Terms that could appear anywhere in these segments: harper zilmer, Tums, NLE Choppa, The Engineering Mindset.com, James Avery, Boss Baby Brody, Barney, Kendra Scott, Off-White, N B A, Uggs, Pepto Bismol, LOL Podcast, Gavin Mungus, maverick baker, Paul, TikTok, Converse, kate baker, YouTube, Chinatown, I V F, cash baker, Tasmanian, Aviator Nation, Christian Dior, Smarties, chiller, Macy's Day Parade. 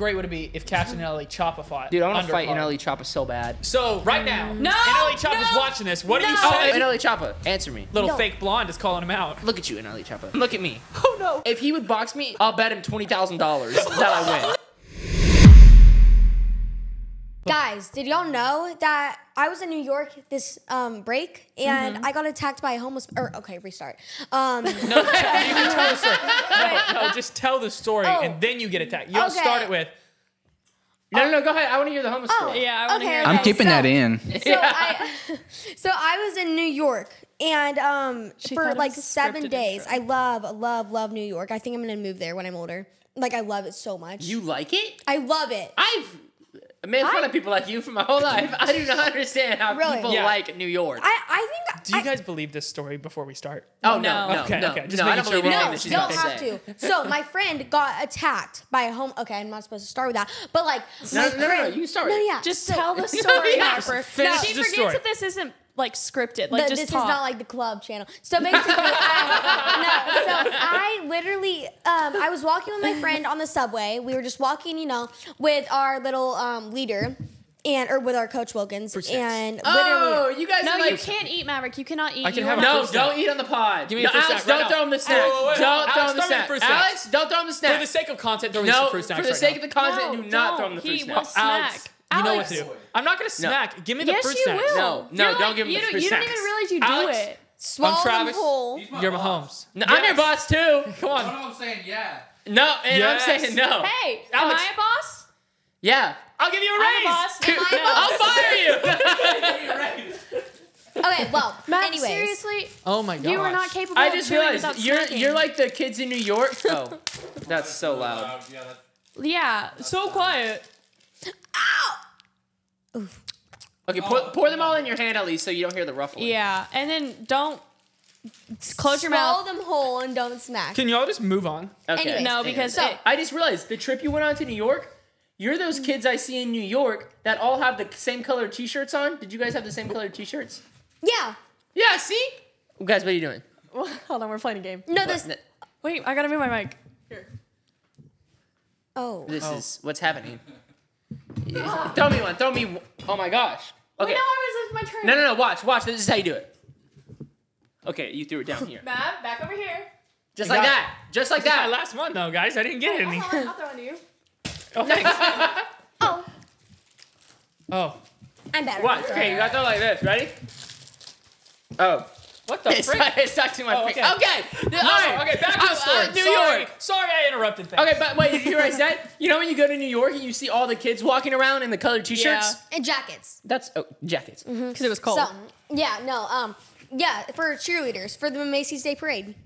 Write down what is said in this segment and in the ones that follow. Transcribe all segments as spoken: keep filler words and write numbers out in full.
great would it be if Caps and N L E Choppa fought? Dude, I want to fight N L E Choppa so bad. So, right now, no, N L E Choppa's no, watching this. What no. are you saying? Oh, N L E Choppa, answer me. Little no. fake blonde is calling him out. Look at you, N L E Choppa. Look at me. Oh, no. If he would box me, I'll bet him twenty thousand dollars that I win. Guys, did y'all know that I was in New York this um, break and mm-hmm. I got attacked by a homeless... Or, okay, restart. Um, no, no, no, just tell the story oh. and then you get attacked. You don't okay. start it with... No, no, no, go ahead. I want to hear the homeless oh. story. Yeah, I want to okay, hear okay. I'm keeping so, that in. So, yeah. I, so I was in New York and um, for like seven days. Intro. I love, love, love New York. I think I'm going to move there when I'm older. Like, I love it so much. You like it? I love it. I've... I made fun I, of people like you for my whole life. I do not understand how really? people yeah. like New York. I, I think... Do you I, guys believe this story before we start? Oh, no. no, no okay, no, okay. Just no, I don't sure believe anything that she's about to say. No, don't have to. So, my friend got attacked by a home... Okay, I'm not supposed to start with that. But, like... No, no, no, no, you start no, yeah. Just so, tell the story, Harper. No, yeah. no, she forgets story. that this isn't... like scripted, like the, just this talk. Is not like the club channel. So basically, I, no. So I literally, um, I was walking with my friend on the subway. We were just walking, you know, with our little um, leader, and or with our coach Wilkins. Percent. And oh, literally, you guys. No, like, you can't eat Maverick. You cannot eat. I can have no, don't snack. eat on the pod. Give me no, a Alex, don't right throw him the snack. Wait, wait, wait, don't Alex, throw him the snack. Alex, don't throw him the snack. For the sake of content, throw him no, the fruit snacks. For the sake right of the content, no, do not throw him the fruit snacks. He will snack. You Alex. know what to do. I'm not going to snack. No. Give me the yes, fruit snacks. Will. No, no, like, don't give me the fruit you snacks. You didn't even realize you do Alex, it. Swallow I'm Travis. Whole. You're Mahomes. No, yes. I'm your boss, too. Come on. I'm saying yeah. No, and yes. I'm saying no. Hey, Alex. Am I a boss? Yeah. I'll give you a raise. I'm a boss. Am I a boss? I'll fire you. Okay, well, Matt, anyways. Seriously? Oh, my gosh. You are not capable I just of doing without you're, snacking. You're like the kids in New York. Oh, that's so loud. Yeah, so quiet. Ow! Oof. Okay, oh, pour, pour them all in your hand at least so you don't hear the ruffling. Yeah, and then don't close your mouth. Swallow them whole and don't smack. Can y'all just move on? Okay. Anyways, no, because so, it, I just realized the trip you went on to New York, you're those kids I see in New York that all have the same color t-shirts on. Did you guys have the same color t-shirts? Yeah. Yeah, see? Well, guys, what are you doing? Well, hold on, we're playing a game. No, this... Wait, I gotta move my mic. Here. Oh. This oh. is what's happening. Yeah. Throw me one. Throw me one. Oh my gosh. Okay. Wait, no, I was, it was my turn. No, no, no. Watch, watch. This is how you do it. Okay, you threw it down here. Matt, back over here. Just you like that. It. Just like this that. Is my last one, though, guys. I didn't get oh, any. Hold on. I'll throw one to you. Oh, thanks. oh. Oh. I'm better. Watch. Okay, you gotta throw like this. Ready? Oh. What the frick? It stuck to my oh, finger. Okay. Okay. No, all right. Okay, back to the story. Uh, New Sorry. York. Sorry I interrupted things. Okay, but wait, you already said? You know when you go to New York and you see all the kids walking around in the colored t-shirts? Yeah. And jackets. That's, oh, jackets. Because mm-hmm. it was cold. So, yeah, no, um, yeah, for cheerleaders, for the Macy's Day Parade.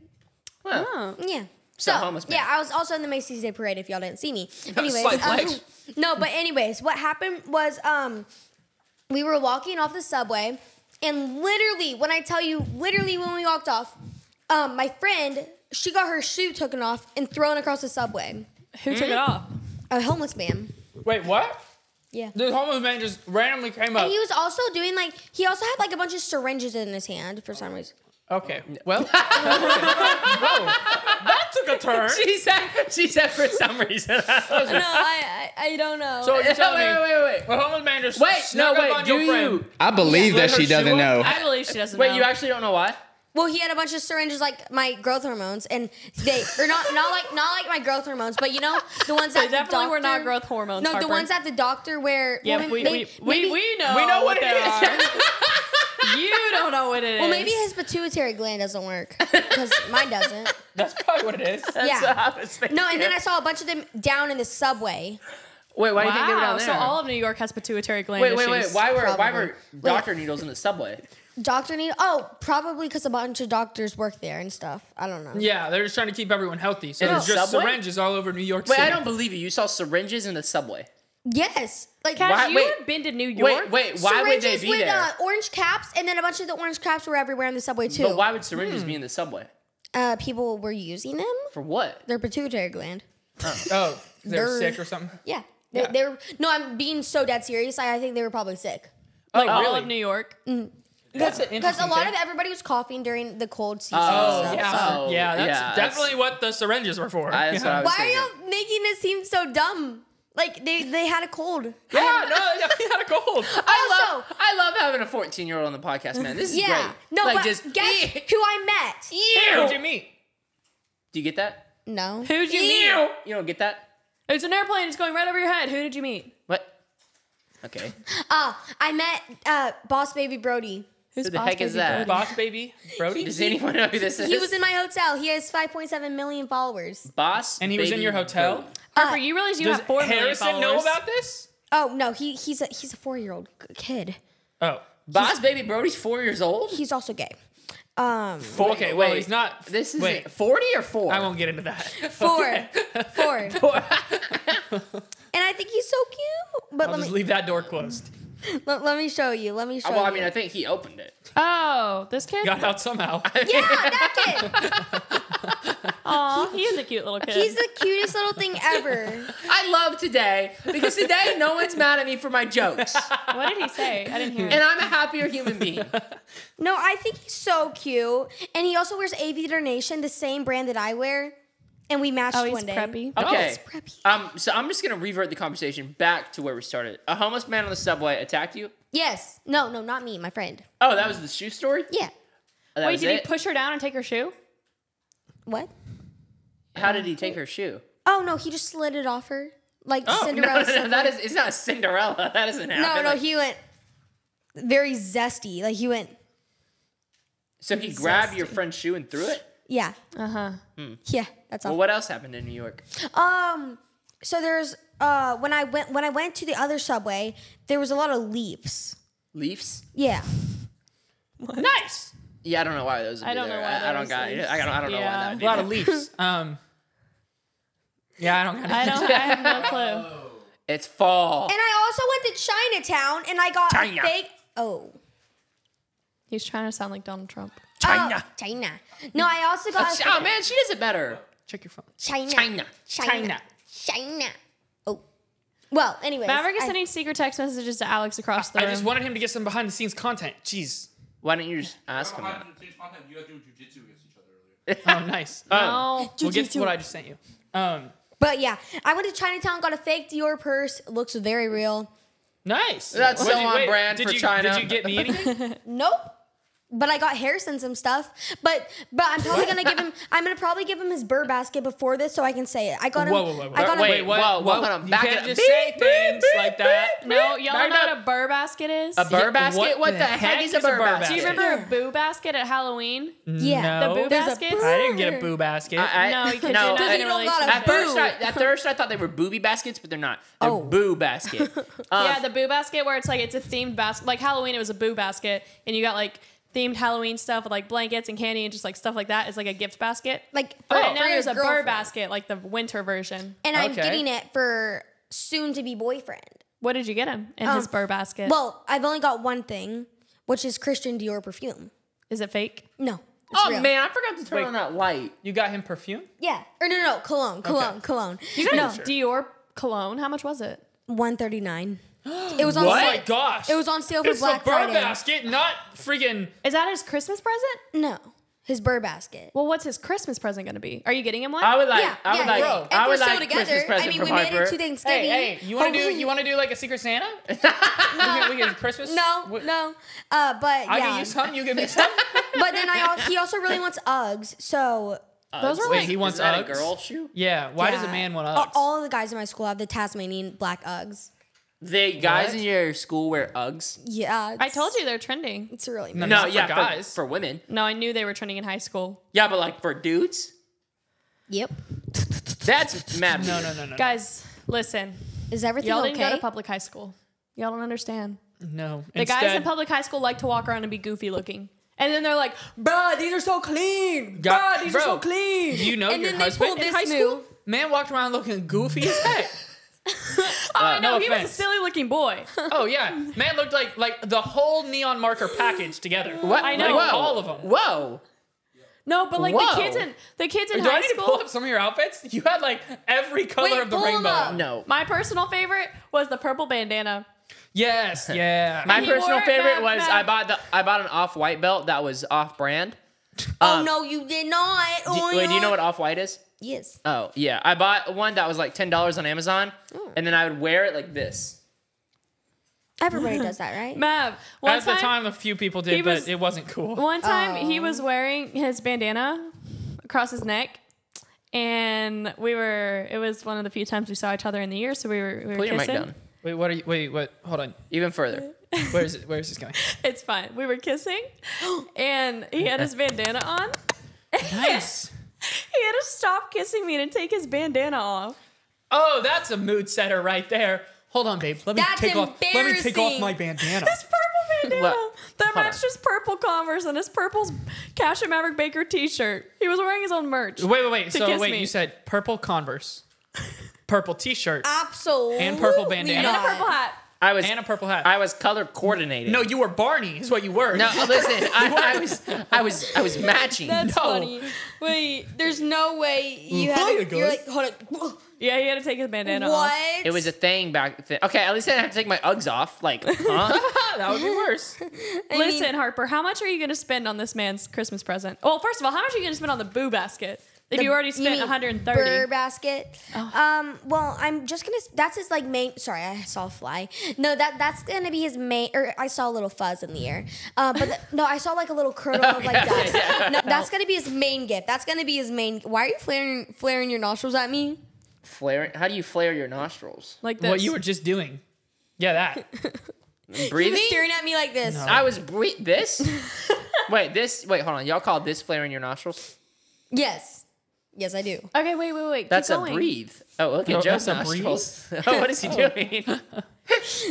Wow. Oh. Yeah. So, so yeah, I was also in the Macy's Day Parade if y'all didn't see me. Anyways. um, no, but anyways, what happened was um, we were walking off the subway. And literally, when I tell you, literally when we walked off, um, my friend, she got her shoe taken off and thrown across the subway. Who mm. took it off? A homeless man. Wait, what? Yeah. This homeless man just randomly came up. And he was also doing like, he also had like a bunch of syringes in his hand for some reason. Okay, well. Whoa, that took a turn. She said, she said for some reason. no, I, I I don't know. So you're telling no, wait, me. Wait, wait, wait. Well, homeless man just wait, no, wait, on do your friend. You? I believe yeah. that she doesn't know. I believe she doesn't wait, know. Wait, you actually don't know why? Well, he had a bunch of syringes like my growth hormones, and they or not not like not like my growth hormones, but you know the ones that they definitely the doctor, were not growth hormones. No, Harper. The ones that the doctor where yeah, well, we, maybe, we, maybe, we know we know what, what they it is. You don't know what it is. Well, maybe his pituitary gland doesn't work because mine doesn't. That's probably what it is. That's yeah. what I was thinking. No, and then I saw a bunch of them down in the subway. Wait, why wow. do you think they were down there? So all of New York has pituitary gland wait, issues. Wait, wait, wait. Why were why were doctor wait. needles in the subway? Doctor needle? Oh, probably because a bunch of doctors work there and stuff. I don't know. Yeah, they're just trying to keep everyone healthy. So in there's the just subway? syringes all over New York wait, City. Wait, I don't believe you. You saw syringes in the subway. Yes. Like, have you ever been to New York? Wait, wait, why syringes would they be with, there? Syringes uh, with orange caps, and then a bunch of the orange caps were everywhere in the subway, too. But why would syringes hmm. be in the subway? Uh, people were using them. For what? Their pituitary gland. Oh, oh they're, they're sick or something? Yeah. They, yeah. They were, no, I'm being so dead serious. I, I think they were probably sick. Oh, like, really? All of New York? Mm-hmm. That's an interesting Because a lot thing. of everybody was coughing during the cold season. Oh, and stuff, yeah. So. Oh, yeah, that's yeah, definitely that's, what the syringes were for. I, that's yeah. what I was why thinking. Are you making this seem so dumb? Like, they, they had a cold. Yeah, had, no, they had a cold. I also, love I love having a fourteen-year-old on the podcast, man. This is yeah, great. No, like, but just, guess ew. Who I met. Ew. Who'd you meet? Do you get that? No. Who'd you ew. meet? You don't get that? It's an airplane. It's going right over your head. Who did you meet? What? Okay. Uh, I met uh, Boss Baby Brody. Who's Who the Boss heck Baby is that? Brody? Boss Baby Brody? Does anyone know who this is? He was in my hotel. He has five point seven million followers. Boss And he Baby was in your hotel? Brody. Harper, uh, you realize you have four Harrison million followers. Does Harrison know about this? Oh, no. He, he's a, he's a four-year-old kid. Oh. Boss he's, Baby Brody's four years old? He's also gay. Um, four, okay, wait. Well, he's not... This is wait. forty or four? I won't get into that. Four. Okay. Four. Four. And I think he's so cute. But I'll let just me, leave that door closed. Let, let me show you. Let me show well, you. Well, I mean, I think he opened it. Oh, this kid? Got out somehow. Yeah, that kid. Aw, he is a cute little kid. He's the cutest little thing ever. I love today, because today no one's mad at me for my jokes. What did he say? I didn't hear it. And I'm a happier human being. No, I think he's so cute. And he also wears Aviator Nation, the same brand that I wear. And we matched oh, one day. Preppy. Okay. Oh, preppy. Um, so I'm just going to revert the conversation back to where we started. A homeless man on the subway attacked you? Yes. No, no, not me. My friend. Oh, that was the shoe story? Yeah. Oh, wait, did it? He push her down and take her shoe? What? How did he take her shoe? Oh, no, he just slid it off her. Like oh, Cinderella. No, no, no, that is, it's not Cinderella. That doesn't happen. No, no, like, he went very zesty. Like, he went... So he zesty. grabbed your friend's shoe and threw it? Yeah. Uh-huh. Hmm. Yeah, that's all. Well, what else happened in New York? Um, so there's uh when I went when I went to the other subway, there was a lot of leaves. Leaves? Yeah. What? Nice. Yeah, I don't know why those would I be don't there. Know why I, I don't got leaves. I don't I don't yeah. know why that would be a lot there. Of leaves. um Yeah, I don't got I don't I have no clue. It's fall. And I also went to Chinatown and I got China. a fake Oh. He's trying to sound like Donald Trump. China. Oh, China. No, I also got... Oh, man, she does it better. Check your phone. China. China. China. China. Oh. Well, anyways. Maverick is I, sending secret text messages to Alex across the I room. I just wanted him to get some behind-the-scenes content. Jeez. Why don't you just ask him that? You guys doing jujitsu against each other earlier. Oh, nice. Oh. No. We'll get to what I just sent you. Um. But, yeah. I went to Chinatown, got a fake Dior purse. It looks very real. Nice. That's so on wait, brand for you, China. Did you get me anything? Nope. But I got Harrison some stuff. But but I'm probably gonna give him. I'm gonna probably give him his burr basket before this, so I can say it. I got him. Whoa, whoa, whoa! whoa. I got wait, him, wait, whoa, whoa! whoa. You back can't just beep, say beep, things beep, like that. Beep, no, y'all know what a burr basket is. A burr basket? What, what the, the heck, heck is a burr, is a burr basket? basket? Do you remember a boo basket at Halloween? Yeah, no, the boo basket. I didn't get a boo basket. I, I, no, you couldn't. No, I, really at first, I, at first I thought they were booby baskets, but they're not. They're oh. boo basket. Yeah, the boo basket where it's like it's a themed basket. Like Halloween, it was a boo basket, and you got like. Themed Halloween stuff with like blankets and candy and just like stuff like that is like a gift basket. Like for, right now there's a burr basket, like the winter version. And okay. I'm getting it for soon to be boyfriend. What did you get him in um, his burr basket? Well, I've only got one thing, which is Christian Dior perfume. Is it fake? No. Oh real. Man, I forgot to turn Wait, on that light. You got him perfume? Yeah. Or no, no, no cologne, cologne, okay. cologne. You got no. him Dior cologne. How much was it? one thirty-nine. It was on what? Sale. Oh my gosh. It was on sale for it's Black Friday. It's a burr basket, not freaking... Is that his Christmas present? No. His burr basket. Well, what's his Christmas present going to be? Are you getting him one? I would like... Yeah, I would yeah, like, bro, I would like together, Christmas present I mean, we made Harper. It to Thanksgiving. Hey, hey, you want to do You want to do like a Secret Santa? No. We get Christmas? No, what? no. Uh, but I'll yeah. give you some, you give me some. But then I he also really wants Uggs, so... Those are Wait, like, he wants Uggs? A girl shoe? Yeah, why yeah. does a man want Uggs? All of the guys in my school have the Tasmanian black Uggs. The guys what? in your school wear Uggs? Yeah. I told you they're trending. It's really nice. No, yeah, for guys. For, for women. No, I knew they were trending in high school. Yeah, but like for dudes? Yep. That's mad. No, no, no, no. Guys, listen. Is everything Y'all okay? Y'all didn't go to public high school. Y'all don't understand. No. The Instead, guys in public high school like to walk around and be goofy looking. And then they're like, bruh, these are so clean. Bruh, these bro, are so clean. You know and your husband in high school? Move. Man walked around looking goofy as heck. Oh, I uh, know. No he offense. Was a silly looking boy. Oh, yeah. Man looked like like the whole neon marker package together. What? I know. Like, all of them. Whoa. No, but like Whoa. the kids in the kids in Do high I need school. To pull up some of your outfits? You had like every color Wait, of the rainbow. No. My personal favorite was the purple bandana. Yes. Yeah. My personal favorite was I bought the I bought an Off-White belt that was off brand. Um, oh no, you did not. Do, oh, wait, do you know what Off-White is? Yes. Oh, yeah. I bought one that was like ten dollars on Amazon, mm. and then I would wear it like this. Everybody does that, right? Mav, one At time, the time, a few people did, was, but it wasn't cool. One time, oh. he was wearing his bandana across his neck, and we were, it was one of the few times we saw each other in the year, so we were, we were Pull kissing. Your mic down. Wait, what are you, wait, what, hold on. Even further. Where is it? Where is this going? It's fine. We were kissing, and he had his bandana on. Nice. He had to stop kissing me to take his bandana off. Oh, that's a mood setter right there. Hold on, babe. Let me That's take off. Let me take off my bandana. This purple bandana well, that matched his purple Converse and his purple Cash and Maverick Baker T-shirt. He was wearing his own merch. Wait, wait, wait. So wait, me. you said purple Converse, purple T-shirt, absolutely, and purple bandana, not. and a purple hat. I was and a purple hat. I was color coordinated. No, you were Barney. Is what you were. No, listen. I, I was. I was. I was matching. That's no. funny. Wait, there's no way you had. There to, you're like, hold on. Yeah, he had to take his bandana what? off. It was a thing back then. Okay, at least I didn't have to take my Uggs off. Like, huh? That would be worse. I Listen, mean, Harper, how much are you going to spend on this man's Christmas present? Well, first of all, how much are you going to spend on the boo basket? If the, you already spent one hundred thirty dollars. Burr basket. Oh. Um, well, I'm just going to, that's his like main, sorry, I saw a fly. No, that that's going to be his main, or I saw a little fuzz in the air. Uh, but the, no, I saw like a little curl of like that. No, that's going to be his main gift. That's going to be his main, why are you flaring, flaring your nostrils at me? Flaring? How do you flare your nostrils? Like this. What you were just doing. Yeah, that. Breathing? You staring at me like this. No. I was bre- this? Wait, this, wait, hold on. Y'all call this flaring your nostrils? Yes. Yes, I do. Okay, wait, wait, wait. That's Keep going. a breathe. Oh, look at oh, Joe's nostrils. Oh, what is he oh. doing?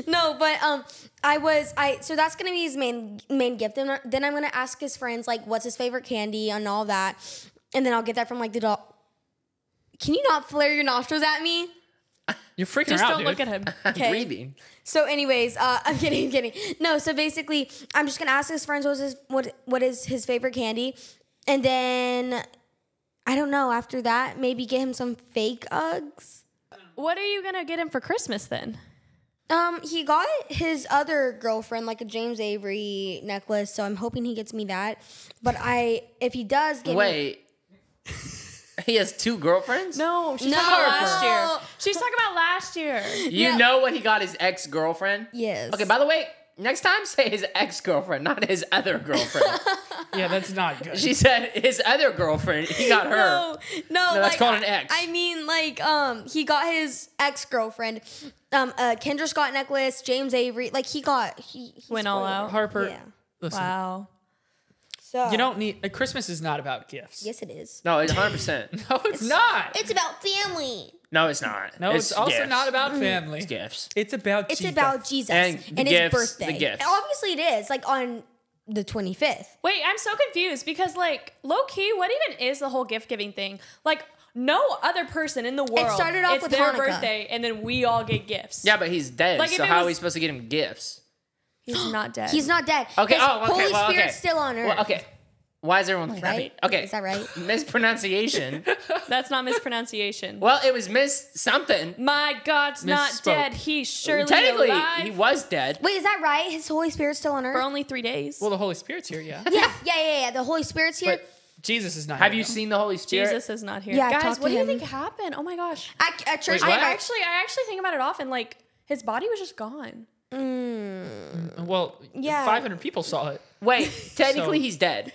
No, but um, I was I. So that's gonna be his main main gift. And then I'm gonna ask his friends like, what's his favorite candy and all that. And then I'll get that from like the dog. Can you not flare your nostrils at me? You're freaking Just her out, Just don't dude. look at him. Okay. Breathing. So anyways, uh, I'm kidding, I'm kidding. No, so basically, I'm just gonna ask his friends what's his, what what is his favorite candy, and then. I don't know. After that, maybe get him some fake Uggs. What are you going to get him for Christmas then? Um, he got his other girlfriend like a James Avery necklace, so I'm hoping he gets me that. But I if he does get Wait. Me He has two girlfriends? No, she's no. talking about last year. She's talking about last year. You no. know what he got his ex-girlfriend? Yes. Okay, by the way, next time, say his ex-girlfriend, not his other girlfriend. Yeah, that's not good. She said his other girlfriend. He got her. No, no, no that's like, called an ex. I mean, like, um, he got his ex-girlfriend, um, a Kendra Scott necklace, James Avery. Like, he got he went all out. Harper, yeah. Listen, wow. So you don't need. Uh, Christmas is not about gifts. Yes, it is. No, it's one hundred percent. No, it's, it's not. It's about family. No, it's not. No, it's, it's also gifts. not about family. It's gifts. It's about it's Jesus. It's about Jesus and, and gifts, his birthday. The gifts. Obviously, it is. Like, on the twenty-fifth. Wait, I'm so confused because, like, low-key, what even is the whole gift-giving thing? Like, no other person in the world. It started off it's with their Hanukkah. birthday, and then we all get gifts. Yeah, but he's dead, like, so how was, are we supposed to get him gifts? He's not dead. He's not dead. Okay, his oh, okay, Holy well, Spirit's okay. still on Earth. Well, okay. Why is everyone laughing? Right? Okay. Is that right? Mispronunciation. That's not mispronunciation. Well, it was miss something. My God's miss not spoke. dead. He's surely Technically, alive. he was dead. Wait, is that right? His Holy Spirit's still on Earth? For only three days. Well, the Holy Spirit's here, yeah. Yeah, yeah, yeah, yeah. The Holy Spirit's here. But Jesus is not Have here. Have you though. seen the Holy Spirit? Jesus is not here. Yeah, Guys, what do you think happened? Oh, my gosh. At, at church, Wait, I, actually, I actually think about it often. Like, his body was just gone. Mm. Well, yeah. five hundred people saw it. Wait, technically, so. he's dead.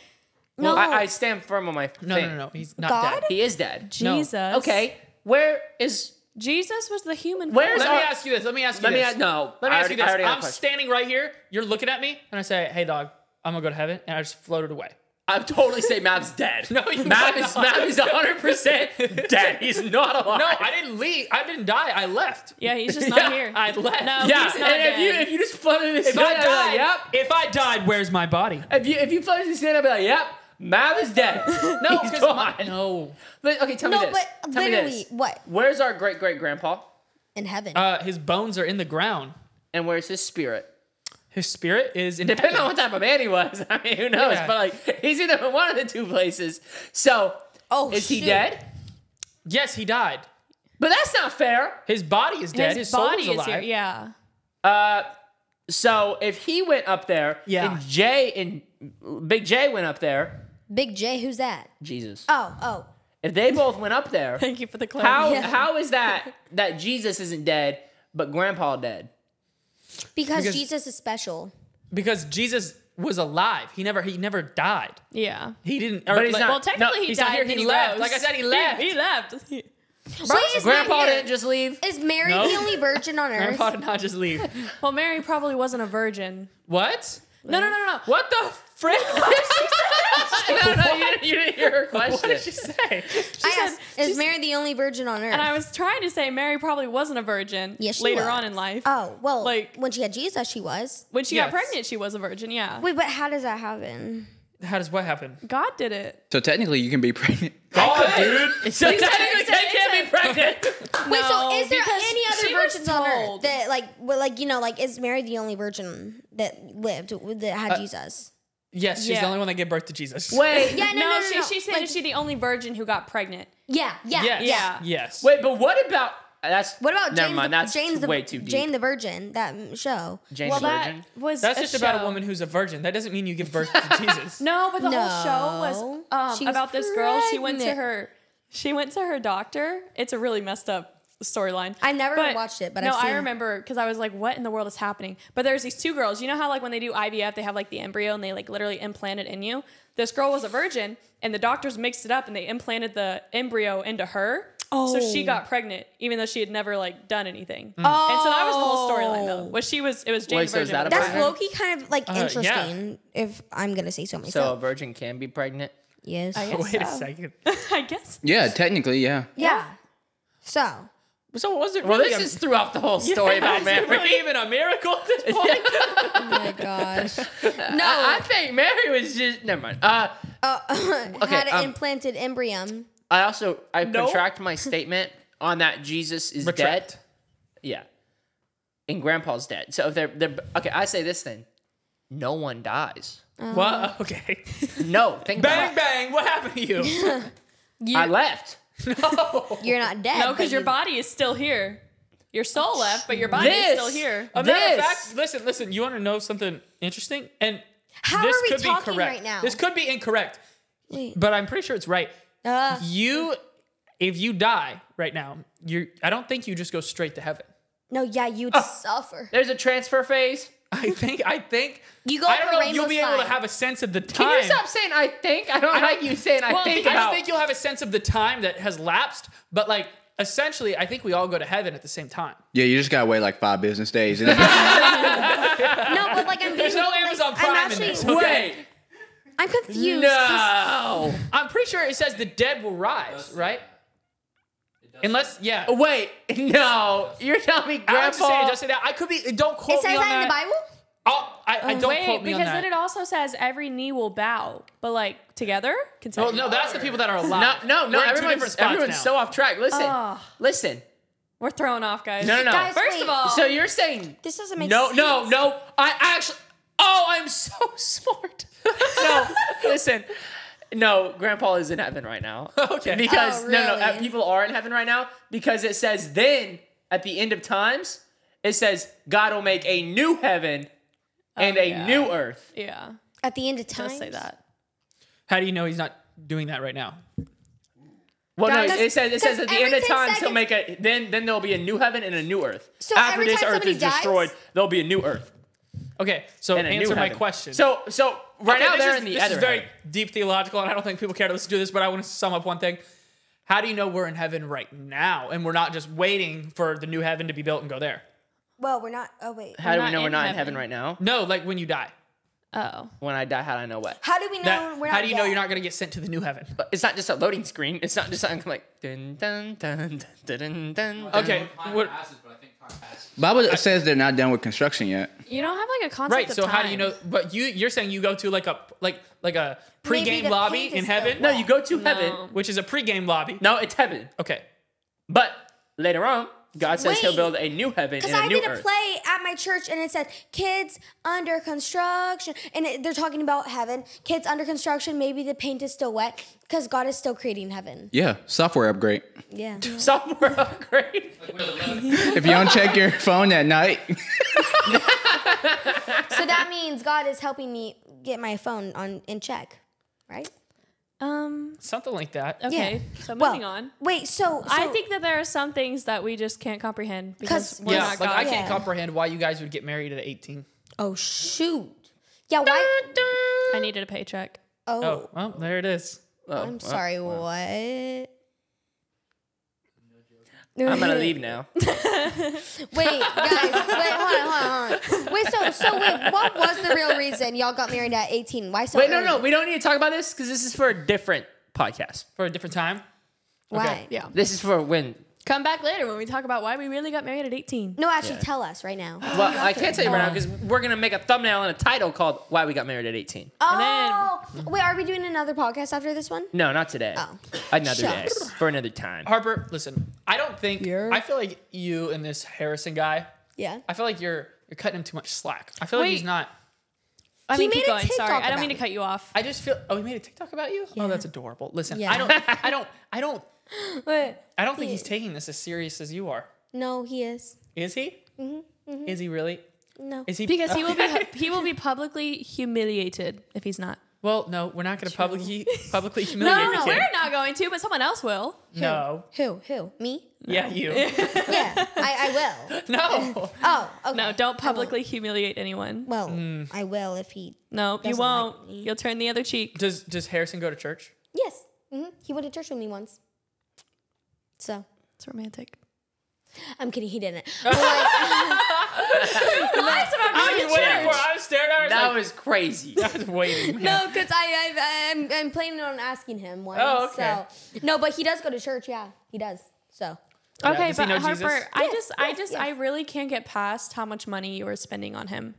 No, well, I, I stand firm on my thing. No, no, no, he's not God? dead. He is dead. Jesus. No. Okay, where is Jesus? Was the human? Where is? Let our... me ask you this. Let me ask you Let this. Me a... No, let me I ask already, you this. I'm standing right here. You're looking at me, and I say, "Hey, dog, I'm gonna go to heaven," and I just floated away. I totally say Mav's dead. No, Mav is Mav is one hundred percent dead. He's not alive. No, I didn't leave. I didn't die. I left. Yeah, he's just not yeah, here. I left. No, yeah. he's not and dead. If you if you just floated this, if I died, I'd be like, yep. If I died, where's my body? If you if you floated this, I'd be like, yep. Mav is dead. No, he's gone. No. But, okay, tell no, me this. No, but tell literally, me this. what? Where's our great great grandpa? In heaven. Uh, his bones are in the ground. And where's his spirit? His spirit is in Depending heaven. on what type of man he was. I mean, who knows? Yeah. But like, he's in one of the two places. So, oh, is shoot. he dead? Yes, he died. But that's not fair. His body is dead. His, his soul is alive. Here. Yeah. Uh, so if he went up there, yeah. and Jay and Big J went up there. Big J, who's that? Jesus. Oh, oh. If they both went up there, thank you for the clarity. How yeah. how is that that Jesus isn't dead but Grandpa dead? Because, because Jesus is special. Because Jesus was alive. He never he never died. Yeah, he didn't. But he's like, not, well, technically no, he died. Here, he, he left. Rose. Like I said, he left. He, he left. He, So Grandpa didn't just leave. Is Mary no. the only virgin on earth? Grandpa did not just leave. Well, Mary probably wasn't a virgin. What? No, no, no, no. What the frick? no, no, you didn't, you didn't hear her question. What did she say? She I said, asked, is Mary the only virgin on earth? And I was trying to say Mary probably wasn't a virgin yes, she later was. on in life. Oh, well, like when she had Jesus, she was. When she yes. got pregnant, she was a virgin, yeah. Wait, but how does that happen? How does what happen? God did it. So technically, you can be pregnant. God, dude. So technically, they can't be pregnant. Wait, so is there any other virgins on earth that, like, well, like you know, like, is Mary the only virgin that lived that had uh, Jesus? Yes, she's yeah. the only one that gave birth to Jesus. Wait, yeah, no, no, no, no, she, no. she said like, is she the only virgin who got pregnant? Yeah, yeah, yes. yeah, yes. Wait, but what about? That's what about never Jane's mind. The, that's Jane's way the, too deep. Jane the Virgin, that show. Jane well, the Virgin. That was that's just show. about a woman who's a virgin. That doesn't mean you give birth to Jesus. No, but the no. whole show was, um, was about pregnant. this girl. She went to her. She went to her doctor. It's a really messed up storyline. I never but, watched it, but no, I've seen I remember because I was like, "What in the world is happening?" But there's these two girls. You know how like when they do I V F, they have like the embryo and they like literally implant it in you. This girl was a virgin, and the doctors mixed it up and they implanted the embryo into her. Oh. So she got pregnant, even though she had never like done anything. Mm. Oh. And so that was the whole storyline, though. Was she was it was James Wait, so Virgin. That's Loki kind of like uh, interesting. Yeah. If I'm gonna say so myself. So a virgin can be pregnant. Yes. I guess Wait so. a second. I guess. Yeah, technically, yeah. Yeah. So. So was it? Really well, this a, is throughout the whole story yeah, about Mary. Is it really even a miracle at this point? Yeah. Oh my gosh. No, I, I think Mary was just never mind. Uh. uh okay, had an um, implanted embryo. I also, I nope. retract my statement on that Jesus is retract. dead. Yeah. And Grandpa's dead. So if they're, they're, okay, I say this then. No one dies. Um. What? Okay. No. Think bang, about bang. It. What happened to you? you? I left. No. You're not dead. No, because your body is still here. Your soul left, but your body this, is still here. A matter of fact, listen, listen, you want to know something interesting? And How this are we could talking be correct. Right now? This could be incorrect, Wait. but I'm pretty sure it's right. Uh, you, if you die right now, you I don't think you just go straight to heaven. No, yeah, you'd uh, suffer. There's a transfer phase. I think, I think. You go I don't know if you'll be slide. able to have a sense of the time. Can you stop saying I think? I don't I like you saying well, I think about. I just think you'll have a sense of the time that has lapsed, but like, essentially, I think we all go to heaven at the same time. Yeah, you just gotta wait like five business days. And no, but like I'm There's being, no Amazon like, Prime I'm actually, in this, okay? Wait. I'm confused. No. I'm pretty sure it says the dead will rise, right? Unless, yeah. Oh, wait, no. You're telling me Grandpa. I was saying, just say that. I could be, don't quote me on that. It says that in the Bible? Oh, I, I don't wait, quote me on that. Because then it also says every knee will bow, but like together? Oh, no, that's the people that are alive. No, no, no. Everyone's, everyone's so off track. Listen, oh. listen. We're throwing off, guys. No, no, no. Guys, First wait. of all. So you're saying. This doesn't make no, sense. No, no, no. I actually. Oh, I'm so smart. No, listen. No, Grandpa is in heaven right now. Okay. Because, oh, really? no, no, people are in heaven right now because it says then, at the end of times, it says God will make a new heaven and oh, yeah. a new earth. Yeah. At the end of times? It does say that. How do you know he's not doing that right now? Well, God, no, it says it says at the end of time he'll make a, then, then there'll be a new heaven and a new earth. So After every this time earth is dies, destroyed, there'll be a new earth. Okay, so answer my question. So, so right now they're in the other heaven. This is very deep theological, and I don't think people care to listen to this, but I want to sum up one thing. How do you know we're in heaven right now, and we're not just waiting for the new heaven to be built and go there? Well, we're not, oh wait. How do we know we're not in heaven right now? No, like when you die. Uh-oh. When I die, how do I know what? How do we know that, we're not How do you dead? know you're not going to get sent to the new heaven? But it's not just a loading screen. It's not just something like, dun, dun, dun, dun, dun, dun. Well, okay. What, passes, but I think time passes. Bible I, says they're not done with construction yet. You don't have like a concept right, of so time. Right, so how do you know? But you, you're saying you go to like a like like a pregame lobby in heaven? No, you go to no. heaven. Which is a pregame lobby. No, it's heaven. Okay. But later on, God says Wait, he'll build a new heaven and a new earth. Because I did a play at my church and it said, kids under construction. And it, they're talking about heaven. Kids under construction, maybe the paint is still wet because God is still creating heaven. Yeah, software upgrade. Yeah. Software upgrade. If you don't check your phone at night. So that means God is helping me get my phone on in check, right? Um, Something like that. Okay. Yeah. So moving well, on. Wait, so, so I think that there are some things that we just can't comprehend because we're yeah, not like God. I yeah. can't comprehend why you guys would get married at eighteen. Oh, shoot. Yeah, why? Dun, dun. I needed a paycheck. Oh. Oh, well, there it is. Oh, I'm sorry, well, well. what? I'm gonna leave now. Wait, guys. Wait, hold on, hold on, hold on. Wait, so, so wait, what was the real reason y'all got married at eighteen? Why so Wait, early? no, no, we don't need to talk about this because this is for a different podcast. For a different time? Why? Okay. Yeah. This is for when... Come back later when we talk about why we really got married at eighteen. No, actually, yeah. tell us right now. Well, I can't tell you right now because we're going to make a thumbnail and a title called Why We Got Married at eighteen. Oh! And then, wait, are we doing another podcast after this one? No, not today. Oh. Another Shucks. day. For another time. Harper, listen, I don't think... You're... I feel like you and this Harrison guy... Yeah? I feel like you're you're cutting him too much slack. I feel wait. like he's not... I mean, keep going. Sorry, I don't mean to cut you off. I just feel... Oh, he made a TikTok about you? Yeah. Oh, that's adorable. Listen, yeah. I don't... I don't... I don't... But I don't think he, he's taking this as serious as you are. No, he is. Is he? Mm-hmm, mm-hmm. Is he really? No. Is he? Because okay. he will be he will be publicly humiliated if he's not. Well, no, we're not going to publicly publicly humiliate. No, no, we're not going to, but someone else will. Who? No. Who? Who? Me? Yeah, you. yeah, I, I will. No. Oh, okay. No, don't publicly humiliate anyone. Well, mm. I will if he. No, you won't. Like me. You'll turn the other cheek. Does Does Harrison go to church? Yes. Mm-hmm. He went to church with me once. So it's romantic. I'm kidding. He didn't. Like, I was waiting for. I was staring at her. That like, was crazy. I was waiting. Yeah. No, because I, I I'm I'm planning on asking him once. Oh, okay. So. No, but he does go to church. Yeah, he does. So. Okay, yeah, but Harper, Jesus? I yes, just yes, I just yes. I really can't get past how much money you were spending on him.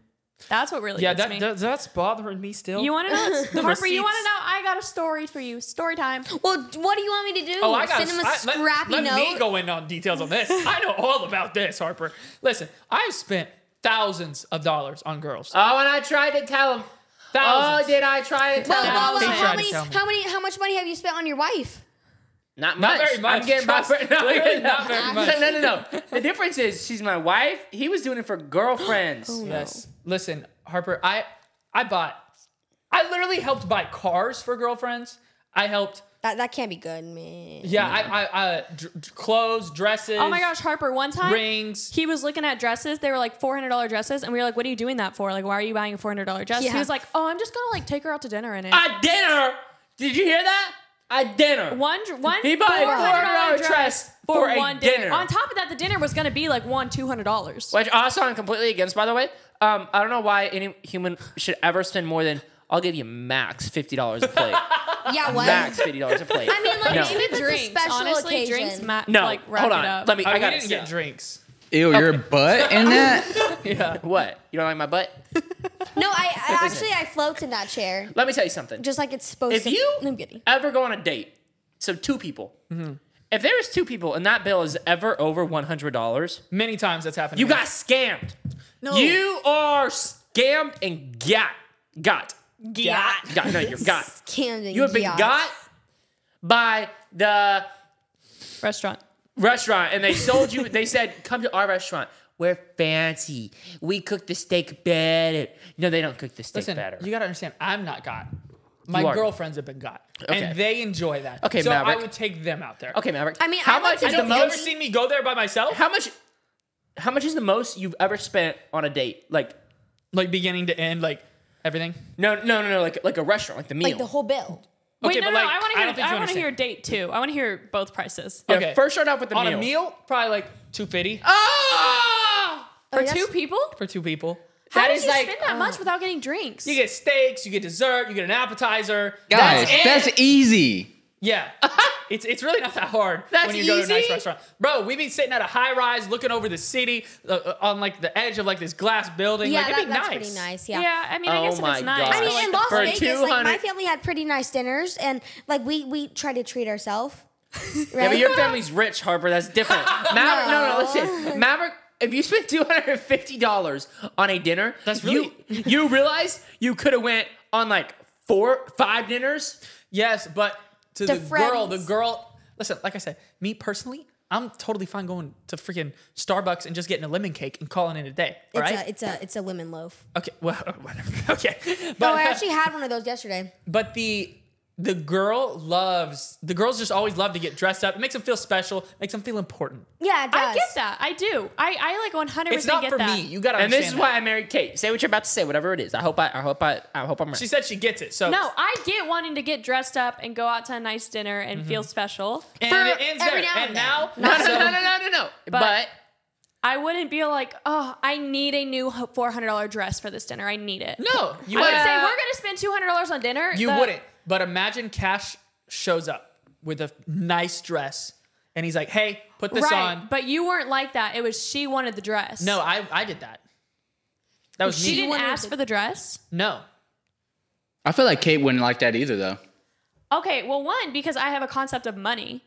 That's what really yeah, gets that, me. Yeah, that, that's bothering me still. You want to know? Harper, receipts. You want to know? I got a story for you. Story time. Well, what do you want me to do? Oh, I got Send a, him a I, scrappy let, let note? Let me go in on details on this. I know all about this, Harper. Listen, I've spent thousands of dollars on girls. Oh, and I tried to tell him. Thousands. Oh, did I try to tell him? Well, well, well, how, many, tell how, many, how much money have you spent on your wife? Not much. Not very much. I'm getting my friend. Not, really, not very much. No, no, no. The difference is she's my wife. He was doing it for girlfriends. Oh, no. Yes. Listen, Harper, I I bought, I literally helped buy cars for girlfriends. I helped. That, that can't be good, man. Yeah, yeah. I, I, I d- clothes, dresses. Oh my gosh, Harper, one time. Rings. He was looking at dresses. They were like four hundred dollars dresses. And we were like, what are you doing that for? Like, why are you buying a four hundred dollars dress? Yeah. He was like, oh, I'm just going to like take her out to dinner in it. A dinner? Did you hear that? A dinner. One, one he bought a four hundred dollars dress, dress for, for one dinner. dinner. On top of that, the dinner was going to be like one two hundred dollars. Which also I'm completely against, by the way. Um, I don't know why any human should ever spend more than, I'll give you max fifty dollars a plate. Yeah, what? Max fifty dollars a plate. I mean, like, no. Even if drinks, it's a special honestly, occasion. Drinks, ma- no, like, wrap hold on. It up. Let me, I, I got to get drinks. Ew, okay. Your butt in that? Yeah. What? You don't like my butt? No, I, I actually, I float in that chair. Let me tell you something. Just like it's supposed if to. If you I'm ever go on a date, so two people. Mm-hmm. If there is two people and that bill is ever over one hundred dollars. Many times that's happened. You got scammed. No. You are scammed and got. Got. Got. Got. No, you're got. Scammed and You have been got. got by the... Restaurant. Restaurant. And they sold you... They said, come to our restaurant. We're fancy. We cook the steak better. No, they don't cook the steak Listen, better. You got to understand, I'm not got. My girlfriends have been got. Okay. And they enjoy that. Okay, so Maverick. I would take them out there. Okay, Maverick. I mean, how I much is the most? You've ever seen me go there by myself? How much... How much is the most you've ever spent on a date? Like, like beginning to end, like everything? No, no, no, no. Like, like a restaurant, like the meal. Like the whole bill. Wait, okay, no, but no, like, I want to hear, I, I want to hear date too. I want to hear both prices. Okay. Okay. First start off with the on meal. On a meal, probably like two fifty. Oh! For oh, yes. two people? For two people. How that did is you like, spend that uh, much without getting drinks? You get steaks, you get dessert, you get an appetizer. Guys, that's, that's easy. Yeah. It's it's really not that hard That's when you easy? Go to a nice restaurant. Bro, we've been sitting at a high-rise looking over the city uh, on, like, the edge of, like, this glass building. Yeah, like, that, it'd be that's nice. Pretty nice, yeah. Yeah, I mean, oh I guess if it's nice. Gosh. I mean, like in Las Vegas, two hundred like, my family had pretty nice dinners, and, like, we, we tried to treat ourselves. Right? Yeah, but your family's rich, Harper. That's different. Maverick, no. no, no, listen. Maverick, if you spent two hundred fifty dollars on a dinner, that's really you, you realize you could have went on, like, four, five dinners? Yes, but... To the friends. girl, the girl. Listen, like I said, me personally, I'm totally fine going to freaking Starbucks and just getting a lemon cake and calling it a day. All it's right? a, it's a, it's a lemon loaf. Okay, well, whatever. Okay, but oh, I actually had one of those yesterday. But the the girl loves, the girls just always love to get dressed up. It makes them feel special. Makes them feel important. Yeah, it does. I get that. I do. I, I like one hundred percent it's not get for that. Me. You got to understand. And this is that. Why I married Kate. Say what you're about to say, whatever it is. I hope I, I hope I, I hope I'm right. She said she gets it. So no, I get wanting to get dressed up and go out to a nice dinner and mm-hmm. feel special. And for it ends every there. Now and, and now, now no, so. no, no, no, no, no, no. But, but I wouldn't be like, oh, I need a new four hundred dollar dress for this dinner. I need it. No, you I wouldn't. I would say we're going to spend two hundred dollars on dinner. You wouldn't. But imagine Cash shows up with a nice dress and he's like, hey, put this right, on. But you weren't like that. It was she wanted the dress. No, I I did that. That was she me. She didn't ask the for the dress? No. I feel like Kate wouldn't like that either, though. Okay, well, one, because I have a concept of money.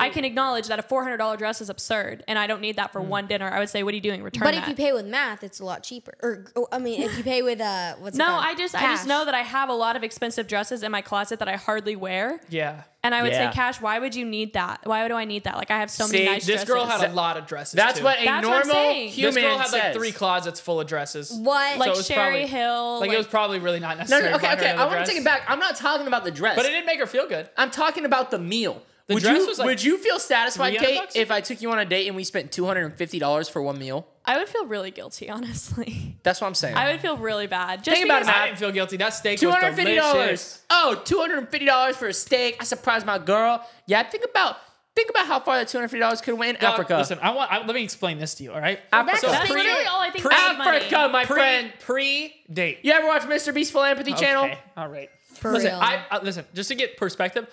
I can acknowledge that a four hundred dollar dress is absurd, and I don't need that for mm. one dinner. I would say, what are you doing? Return But that. If you pay with math, it's a lot cheaper. Or oh, I mean, if you pay with, uh, what's no, it called? No, I just cash. I just know that I have a lot of expensive dresses in my closet that I hardly wear. Yeah. And I would yeah. say, Cash, why would you need that? Why do I need that? Like, I have so See, many nice this dresses. This girl had a lot of dresses, That's too. What a That's normal what human says. This girl had, like, three closets full of dresses. What? Like, so Sherry probably, Hill. Like, like, it was probably really not necessary. No, no, okay, okay, I want to take it back. I'm not talking about the dress. But it didn't make her feel good. I'm talking about the meal. The would you like would you feel satisfied, Kate, bucks? If I took you on a date and we spent two hundred and fifty dollars for one meal? I would feel really guilty, honestly. That's what I'm saying. I would feel really bad. Just think about it. I didn't feel guilty. That steak was delicious. Oh, two hundred and fifty dollars for a steak. I surprised my girl. Yeah, think about think about how far that two hundred and fifty dollars could win in Africa. Listen, I want. I, let me explain this to you. All right, well, Africa. That's, that's pre, really all I think about money. Africa, my pre, friend. Pre-date. You ever watch Mister Beast Philanthropy okay. Channel? All right. For listen, real. I, I, listen. Just to get perspective,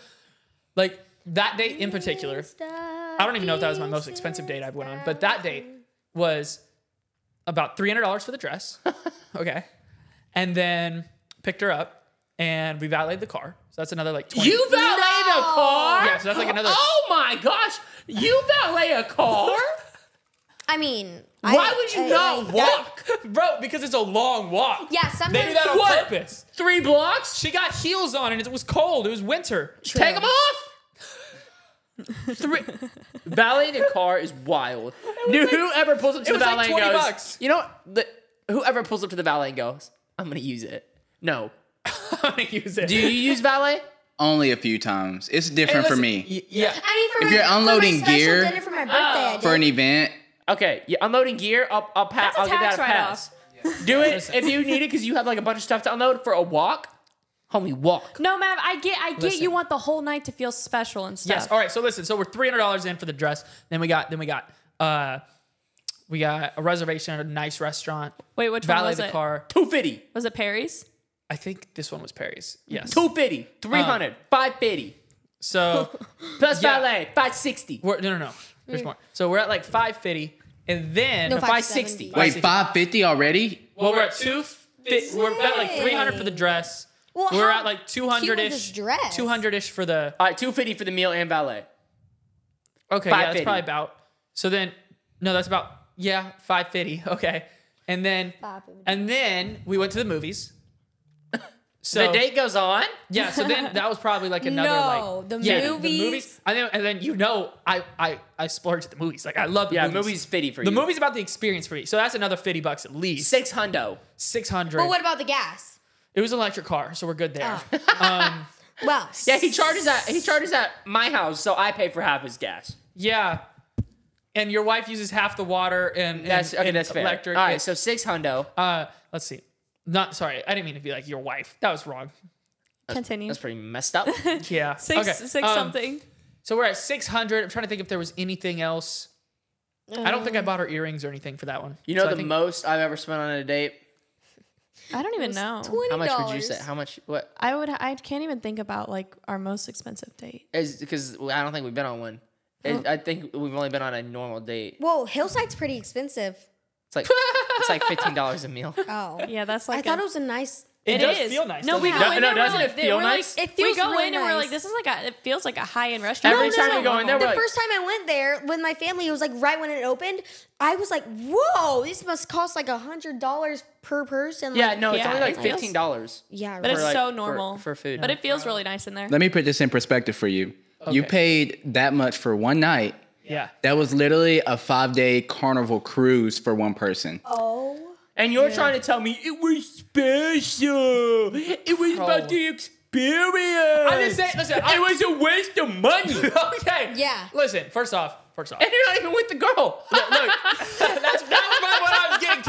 like. That date in particular, I don't even know if that was my most expensive date I've went on, but that date was about three hundred dollars for the dress. Okay. And then picked her up and we valeted the car. So that's another like twenty. You valet no. a car? Yeah, so that's like another. Oh my gosh. You valet a car? I mean. Why I, would you I, not I, walk? Yeah. Bro, because it's a long walk. Yeah, sometimes. They do that on what? Purpose. Three blocks? She got heels on and it was cold. It was winter. True. Take them off. Three. Valeting a car is wild. Dude, like, whoever pulls up to the valet like and goes, bucks. You know, the, whoever pulls up to the valet and goes, I'm gonna use it. No, I'm gonna use it. Do you use valet? Only a few times. It's different listen, for me. Yeah. I mean, for if my, you're unloading for my gear dinner for, my birthday, uh, for an event. Okay, yeah, unloading gear. I'll I'll pass. I'll give that a pass. Yeah. Do it listen. If you need it because you have like a bunch of stuff to unload for a walk. Homie, walk. No, Mav, I get I get listen. You want the whole night to feel special and stuff. Yes, all right, so listen, so we're three hundred dollars in for the dress. Then we got, then we got, uh, we got a reservation at a nice restaurant. Wait, which valet one was the it? Car. two fifty. Was it Perry's? I think this one was Perry's, yes. two fifty, three hundred, um, five fifty. So. Plus yeah. valet, five sixty. We're, no, no, no, there's mm. more. So we're at like five fifty, and then. No, no, five sixty. Wait, five fifty already? Well, we're, we're at two fifty, we're at like three hundred for the dress. Well, we're at like two hundred-ish. two hundred-ish for the... All right, two fifty for the meal and valet. Okay, yeah, that's probably about... So then... No, that's about... Yeah, five fifty. Okay. And then... And then we went to the movies. So the date goes on? Yeah, so then that was probably like another no, like... The yeah, movies. The, the movies. And then, and then, you know, I, I, I splurged at the movies. Like, I love the yeah, movies. Yeah, movies fifty for the you. The movie's about the experience for you. So that's another fifty bucks at least. Six hundo. six hundred. Well, what about the gas? It was an electric car, so we're good there. Oh. Um, well, yeah, he charges at he charges at my house, so I pay for half his gas. Yeah, and your wife uses half the water and, and that's okay. And that's electric. Fair. All right, so six hundo. Uh, let's see. Not sorry, I didn't mean to be like your wife. That was wrong. Continue. That's, that's pretty messed up. Yeah. Six okay. six um, something. So we're at six hundred. I'm trying to think if there was anything else. Um, I don't think I bought her earrings or anything for that one. You know so the think, most I've ever spent on a date. I don't even know. twenty dollars. How much would you say? How much? What? I would. I can't even think about like our most expensive date. Is because I don't think we've been on one. Oh. I think we've only been on a normal date. Whoa, Hillside's pretty expensive. It's like it's like fifteen dollars a meal. Oh, yeah, that's like. I a, thought it was a nice. It, it does is. Feel nice. No, we go no, in no, there. Doesn't like, it feel nice? Like, it feels we go really in and nice. We're like, this is like a. It feels like a high end restaurant. No, Every no, time no, we go no. in there, the like, first time I went there with my family, it was like right when it opened. I was like, whoa, this must cost like a hundred dollars. Per person, yeah, like, no, it's yeah, only like fifteen dollars. Yeah, right. But it's like, so normal for, for food. But it feels really nice in there. Let me put this in perspective for you. Okay. You paid that much for one night. Yeah, that was literally a five-day carnival cruise for one person. Oh, and you're yeah. trying to tell me it was special. It was oh. about the experience. experience. I'm just saying, listen, I, it was a waste of money. Okay. Yeah. Listen, first off, first off. And you're not even with the girl. Look, look that's that was what I was getting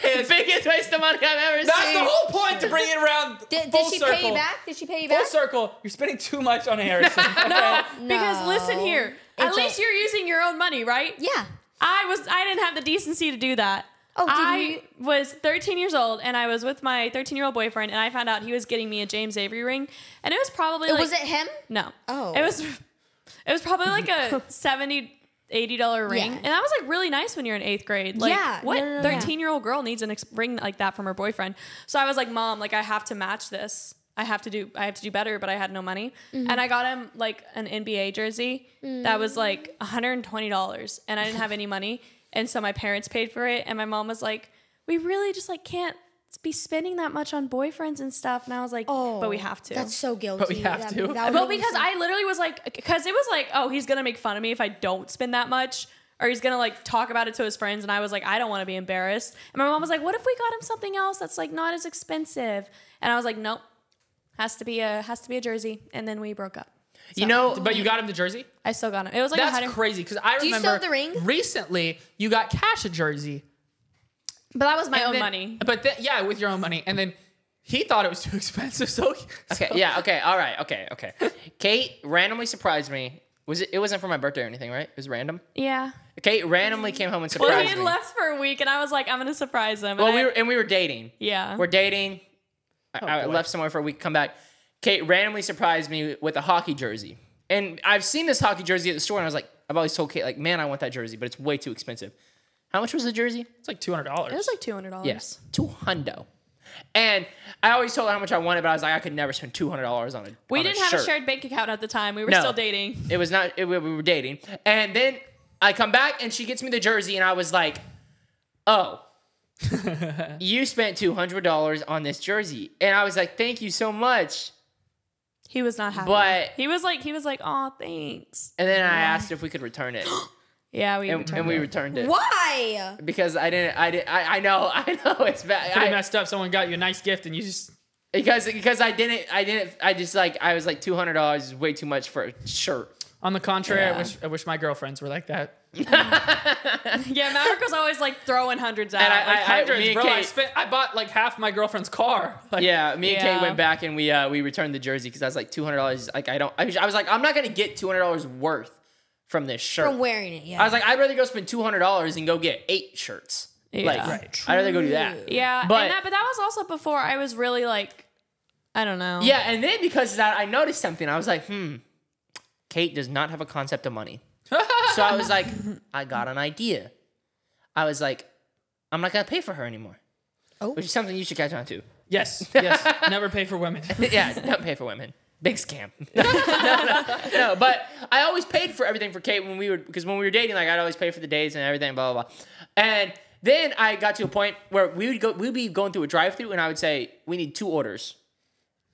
to. Is biggest waste of money I've ever that's seen. That's the whole point to bring it around. Did, full did she circle. pay you back? Did she pay you back? Full circle. You're spending too much on Harrison. Okay? no, no, because listen here. It's at least a, you're using your own money, right? Yeah. I was. I didn't have the decency to do that. Oh, did I you? was thirteen years old, and I was with my thirteen-year-old boyfriend, and I found out he was getting me a James Avery ring, and it was probably it, like... Was it him? No. Oh. It was It was probably like a seventy, eighty dollar ring, yeah. and that was like really nice when you're in eighth grade. Like, yeah. What thirteen-year-old no, no, no, no. girl needs a ring like that from her boyfriend? So I was like, Mom, like, I have to match this. I have to do I have to do better, but I had no money. Mm-hmm. And I got him like an N B A jersey mm. that was like one hundred twenty dollars, and I didn't have any money. And so my parents paid for it, and my mom was like, we really just like can't be spending that much on boyfriends and stuff. And I was like, oh, but we have to. That's so guilty. But we have that, to. That but because I literally was like, because it was like, oh, he's going to make fun of me if I don't spend that much, or he's going to like talk about it to his friends. And I was like, I don't want to be embarrassed. And my mom was like, what if we got him something else that's like not as expensive? And I was like, nope, has to be a, has to be a jersey. And then we broke up. So. You know, but you got him the jersey? I still got him. It was like that's one hundred crazy because I remember. Do you still have the ring? Recently, you got Cash a jersey, but that was my and own then, money. But then, yeah, with your own money, and then he thought it was too expensive. So okay, so. yeah, okay, all right, okay, okay. Kate randomly surprised me. Was it? It wasn't for my birthday or anything, right? It was random. Yeah. Kate randomly came home and surprised me. Well, he had me. left for a week, and I was like, I'm gonna surprise him. Well, and we I, were and we were dating. Yeah, we're dating. Oh, I, I left somewhere for a week. Come back. Kate randomly surprised me with a hockey jersey. And I've seen this hockey jersey at the store, and I was like, I've always told Kate, like, man, I want that jersey, but it's way too expensive. How much was the jersey? It's like two hundred dollars. It was like two hundred dollars. Yes, two hundred dollars. And I always told her how much I wanted, but I was like, I could never spend two hundred dollars on it. We on didn't a have shirt. a shared bank account at the time. We were no, still dating. It was not, it, we were dating. And then I come back, and she gets me the jersey, and I was like, oh. You spent two hundred dollars on this jersey. And I was like, thank you so much. He was not happy. But he was like, he was like, oh, thanks. And then yeah. I asked if we could return it. yeah, we and, returned and it. And we returned it. Why? Because I didn't. I didn't. I, I know. I know it's bad. Pretty I messed up. Someone got you a nice gift, and you just because because I didn't. I didn't. I just like I was like two hundred dollars is way too much for a shirt. On the contrary, yeah. I wish I wish my girlfriends were like that. Yeah, Maverick was always like throwing hundreds out. And I, like I, hundreds, I, bro. Kate, I spent. I bought like half my girlfriend's car. Like, yeah, me and yeah. Kate went back and we uh, we returned the jersey because I was like two hundred dollars. Like I don't. I was, I was like, I'm not gonna get two hundred dollars worth from this shirt. From wearing it, yeah. I was like, I'd rather go spend two hundred dollars and go get eight shirts. Yeah. Like, right. I'd rather go do that. Yeah, but and that, but that was also before I was really like, I don't know. Yeah, and then because of that, I noticed something. I was like, hmm, Kate does not have a concept of money. So I was like, I got an idea. I was like, I'm not going to pay for her anymore. Oh. Which is something you should catch on to. Yes. Yes. Never pay for women. Yeah. Don't pay for women. Big scam. no, no, no. But I always paid for everything for Kate when we were, because when we were dating, like I'd always pay for the days and everything, blah, blah, blah. And then I got to a point where we would go, we'd be going through a drive-thru and I would say, we need two orders.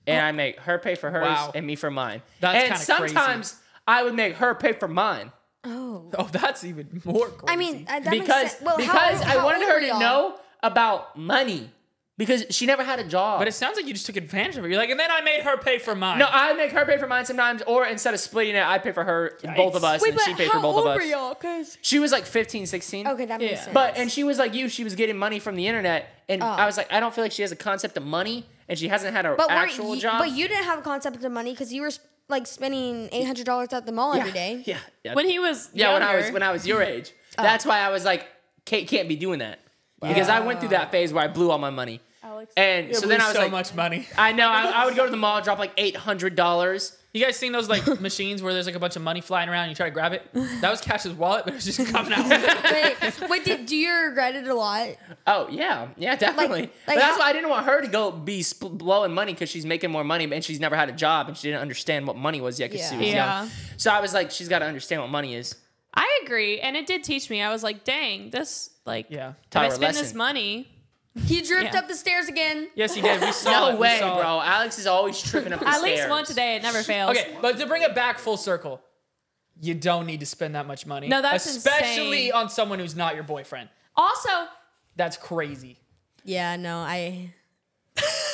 And oh. I make her pay for hers wow. and me for mine. That's kind of crazy. And sometimes I would make her pay for mine. Oh. Oh, that's even more crazy. I mean, uh, that because makes sense. Well, because how, how I wanted her to know about money because she never had a job. But it sounds like you just took advantage of it. You're like, and then I made her pay for mine. No, I make her pay for mine sometimes, or instead of splitting it, I pay for her, Yikes. both of us, Wait, and she paid for both of us. Wait, but how old were y'all? She was like fifteen, sixteen. Okay, that makes yeah. sense. But and she was like you, she was getting money from the internet, and oh. I was like, I don't feel like she has a concept of money, and she hasn't had an actual you, job. But you didn't have a concept of money because you were. Like spending eight hundred dollars at the mall yeah, every day. Yeah, yeah. When he was yeah, younger. when I was when I was your age. Oh. That's why I was like, Kate can't be doing that wow. because I went through that phase where I blew all my money. Alex, and so then I was so like, much money. I know. I, I would go to the mall, drop like eight hundred dollars. You guys seen those like machines where there's like a bunch of money flying around? And you try to grab it. That was Cash's wallet, but it was just coming out. wait, wait did, do you regret it a lot? Oh yeah, yeah, definitely. Like, like but that's why I didn't want her to go be sp blowing money because she's making more money, and she's never had a job, and she didn't understand what money was yet because yeah. she was yeah. young. So I was like, she's got to understand what money is. I agree, and it did teach me. I was like, dang, this like, yeah, I spend lesson. this money. He dripped yeah. up the stairs again. Yes, he did. We saw no it. way, bro. It. Alex is always tripping up the At stairs. At least once a day. It never fails. Okay, but to bring it back full circle, you don't need to spend that much money. No, that's Especially insane. on someone who's not your boyfriend. Also. That's crazy. Yeah, no, I...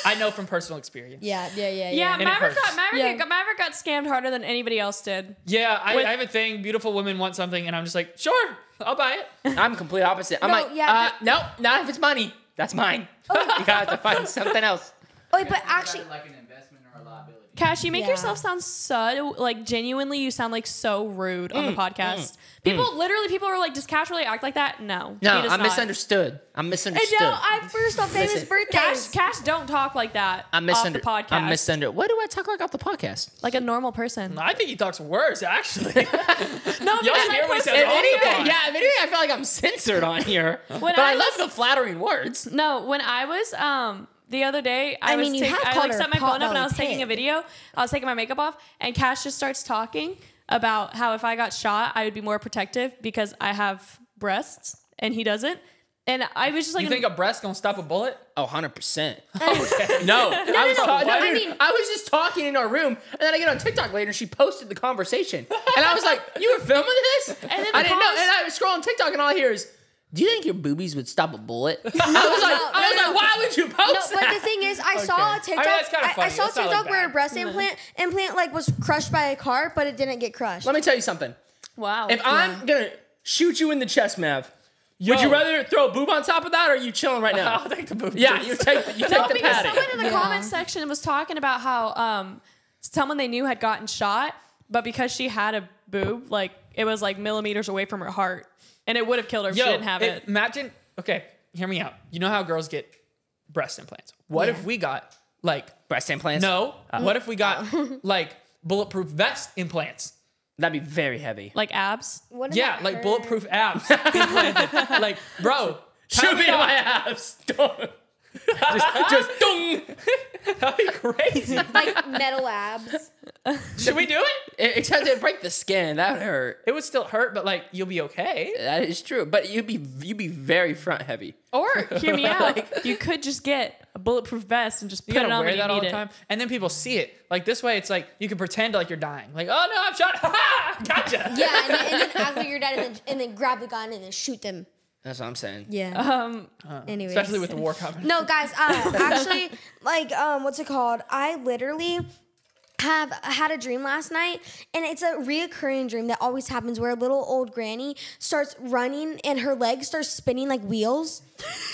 I know from personal experience. Yeah, yeah, yeah, yeah. Yeah, Maverick got, Maverick, yeah. Got, Maverick got scammed harder than anybody else did. Yeah, I, With, I have a thing. Beautiful women want something, and I'm just like, sure, I'll buy it. I'm complete opposite. I'm no, like, yeah, uh, no, not if it's money. That's mine. Oh. You got to find something else. Oh, wait, but actually, like an investment or a liability. Cash, you make yeah. yourself sound so, like, genuinely, you sound, like, so rude mm, on the podcast. Mm, people, mm. literally, people are like, does Cash really act like that? No. No, I'm not. misunderstood. I'm misunderstood. No, I first off famous birthday. Cash, Cash, don't talk like that I'm off the podcast. I'm misunderstood. What do I talk like off the podcast? Like a normal person. I think he talks worse, actually. No, because I hear what he says off the pod. Yeah, if anything, I feel like I'm censored on here. When but I, I love the flattering words. No, when I was... um. The other day, I, I mean, was take, I like, set my phone up and I was taking a video. I was taking my makeup off, and Cash just starts talking about how if I got shot, I would be more protective because I have breasts, and he doesn't. And I was just like... You think a breast gonna stop a bullet? Oh, one hundred percent. Okay. No. no, I was no, no, no I, mean, I was just talking in our room, and then I get on TikTok later, and she posted the conversation. And I was like, you were filming this? And then the I didn't know. And I was scrolling TikTok, and all I hear is... Do you think your boobies would stop a bullet? No, I was like, no, I was no, like, no. why would you post no, that? But the thing is, I okay. saw a TikTok. I, mean, kind of I, I saw that's a TikTok like where a breast implant implant like was crushed by a car, but it didn't get crushed. Let me tell you something. Wow. If yeah. I'm gonna shoot you in the chest, Mav, Yo. would you rather throw a boob on top of that, or are you chilling right now? I'll take the boob. Yeah, you take. You take no, the because padding. Someone in the yeah. comment section was talking about how um, someone they knew had gotten shot, but because she had a boob, like it was like millimeters away from her heart. And it would have killed her if Yo, she didn't have it, it. Imagine, okay, hear me out. You know how girls get breast implants. What yeah. if we got, like... Breast implants? No. Uh, what if we got, uh, like, bulletproof vest implants? That'd be very heavy. Like abs? What yeah, like her? bulletproof abs. Like, bro, shoot me in my abs. Just, just, dung. That'd be crazy. Like metal abs. Should we do it? Except it'd break the skin. That would hurt. It would still hurt, but like you'll be okay. That is true. But you'd be you'd be very front heavy. Or hear me out. Like, you could just get a bulletproof vest and just put you it on wear when that you need all the time. It. And then people see it. Like this way, it's like you can pretend like you're dying. Like, oh no, I'm shot. Ha! Gotcha. Yeah, and then, and then after you're dead, and then, and then grab the gun and then shoot them. That's what I'm saying. Yeah. Um. Uh, anyways. Especially with the war coming. No, guys. Uh, actually, like, um, what's it called? I literally have had a dream last night, and it's a reoccurring dream that always happens where a little old granny starts running, and her legs start spinning like wheels.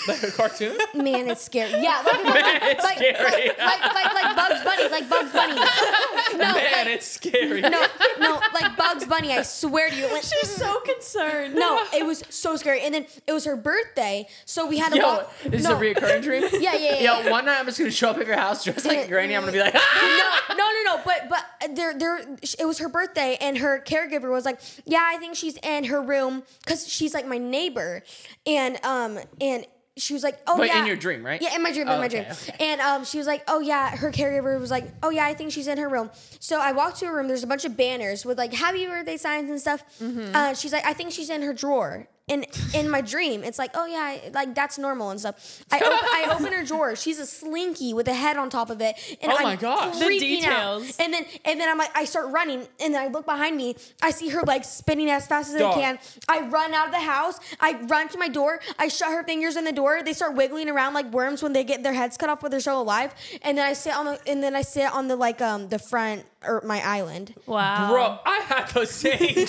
Like a cartoon? Man, it's scary. Yeah. Like, like, Man, it's like, scary. Like, like, like, like Bugs Bunny. Like Bugs Bunny. No, Man, like, it's scary. No, no, like Bugs Bunny, I swear to you. Like, she's so concerned. No, it was so scary. And then it was her birthday, so we had a Yo, walk. This no. is a reoccurring dream? Yeah, yeah, yeah. Yo, yeah. One night I'm just going to show up at your house dressed like a granny. I'm going to be like, ah! No, no, no, no. But, but there, there, it was her birthday, and her caregiver was like, yeah, I think she's in her room, because she's like my neighbor. And, um, and, she was like, oh, but yeah. But in your dream, right? Yeah, in my dream, oh, in my okay, dream. Okay. And um, she was like, oh, yeah. Her caregiver was like, oh, yeah, I think she's in her room. So I walked to her room. There's a bunch of banners with, like, happy birthday signs and stuff. Mm-hmm. uh, she's like, I think she's in her drawer. And in my dream, it's like, oh, yeah, like, that's normal and stuff. I, op I open her drawer. She's a slinky with a head on top of it. And oh, I'm my gosh. The details. Out. And then, and then I'm like, I start running. And then I look behind me. I see her legs spinning as fast as Dog. I can. I run out of the house. I run to my door. I shut her fingers in the door. They start wiggling around like worms when they get their heads cut off, but they're still alive. And then I sit on the, and then I sit on the, like, um, the front. Or my island. Wow. Bro, I had the same dream.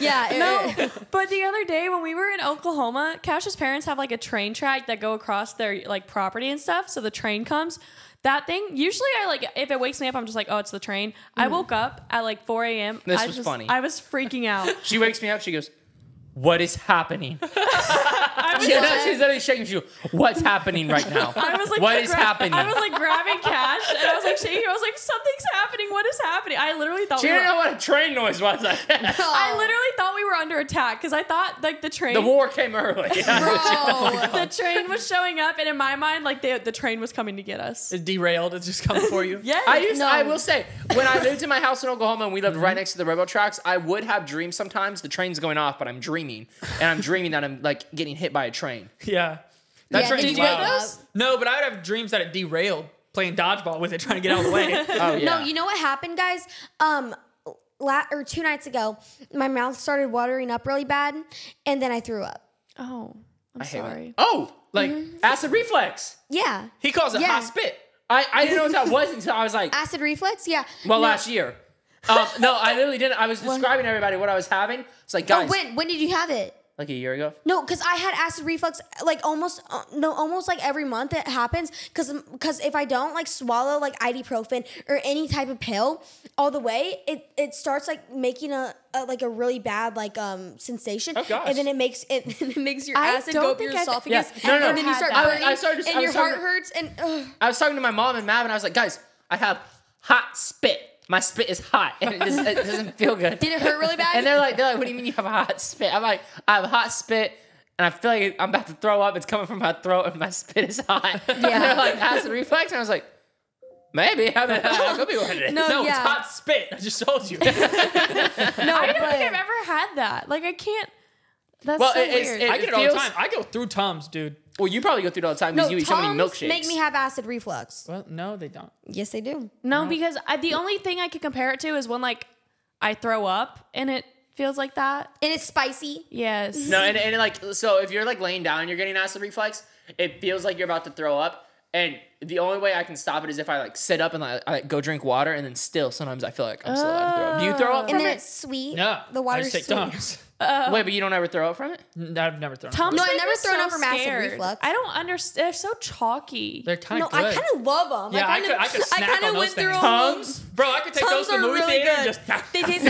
Yeah. No, but the other day when we were in Oklahoma, Cash's parents have like a train track that go across their like property and stuff. So the train comes. That thing, usually I like, if it wakes me up, I'm just like, oh, it's the train. Mm. I woke up at like four A M This I was just, funny. I was freaking out. She wakes me up. She goes, what is happening? She, like, no, she's literally shaking. She goes, what's happening right now? I was like, what is happening? I was like grabbing Cash, and I was like shaking. I was like, something's happening. What is happening? I literally thought she we didn't were, know what a train noise was. I, I literally thought we were under attack because I thought like the train. The war came early. Yeah. Bro, the train was showing up, and in my mind, like the the train was coming to get us. It derailed. It's just coming for you. Yeah. I used. No. I will say, when I lived in my house in Oklahoma and we lived mm-hmm. right next to the railroad tracks, I would have dreams sometimes. The train's going off, but I'm dreaming, and I'm dreaming that I'm like getting hit by a train. Yeah. That yeah, train did you get those? No, but I would have dreams that it derailed playing dodgeball with it, trying to get out of the way. Oh, yeah. No, you know what happened, guys? Um, la or two nights ago, my mouth started watering up really bad, and then I threw up. Oh. I'm I hate sorry. It. Oh, like mm-hmm. acid reflux. Yeah. He calls it yeah. hot spit. I, I didn't know what that was until I was like. Acid reflux? Yeah. Well, no. last year. Um, no, I literally didn't. I was describing everybody what I was having. It's like, guys. Oh, when, when did you have it? Like a year ago? No, because I had acid reflux like almost uh, no, almost like every month it happens. Because because if I don't like swallow like ibuprofen or any type of pill all the way, it it starts like making a, a like a really bad like um sensation. Oh gosh. And then it makes it, it makes your I acid go up your esophagus. Yeah. No, no, and no, then you start burning. I, I started, and I your heart to, hurts. And ugh. I was talking to my mom and Mav, and I was like, guys, I have hot spit. My spit is hot, and it, just, it doesn't feel good. Did it hurt really bad? And they're like, they're like, what do you mean you have a hot spit? I'm like, I have a hot spit, and I feel like I'm about to throw up. It's coming from my throat, and my spit is hot. Yeah. And they're like, acid reflux? And I was like, maybe. I mean, I could be what it is. No, no yeah. it's hot spit. I just told you. no, I don't but... think I've ever had that. Like, I can't. That's well, so it, weird. It, it, I get it, it feels... all the time. I go through Tums, dude. Well, you probably go through it all the time because no, you eat Tums so many milkshakes. Make me have acid reflux. Well, no, they don't. Yes, they do. No, no. because I, the only thing I could compare it to is when like I throw up and it feels like that, and it's spicy. Yes. No, and and like so, if you're like laying down and you're getting acid reflux, it feels like you're about to throw up, and the only way I can stop it is if I like sit up and like, I, like go drink water, and then still sometimes I feel like I'm oh. still about to throw up. Do you throw up? And from then it? It's sweet. No, the water's I just take sweet. Tums. Uh, Wait, but you don't ever throw up from it? I've never thrown Tums up. No, I've never thrown so up from acid reflux. I don't understand. They're so chalky. They're kind of no, good. I kind of love them. Yeah, I kind of I could, I could snack I kind of went through Tums. Bro, I could take Tums those to the movie really theater good. And just... They taste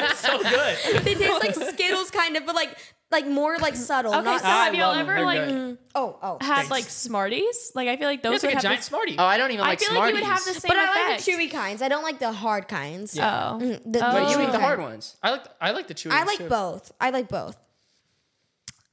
like... so good. They taste like Skittles kind of, but like like more like subtle. Okay, not so have y'all ever like... Mm, oh, oh. Had thanks. Like Smarties? Like I feel like those would like have... like a giant Smartie. Oh, I don't even like Smarties. I feel like you would have the same effect. But I like the chewy kinds. I don't like the hard kinds. Oh. But you eat the hard ones. I like I like the chewy ones. I like both. Both. I like both.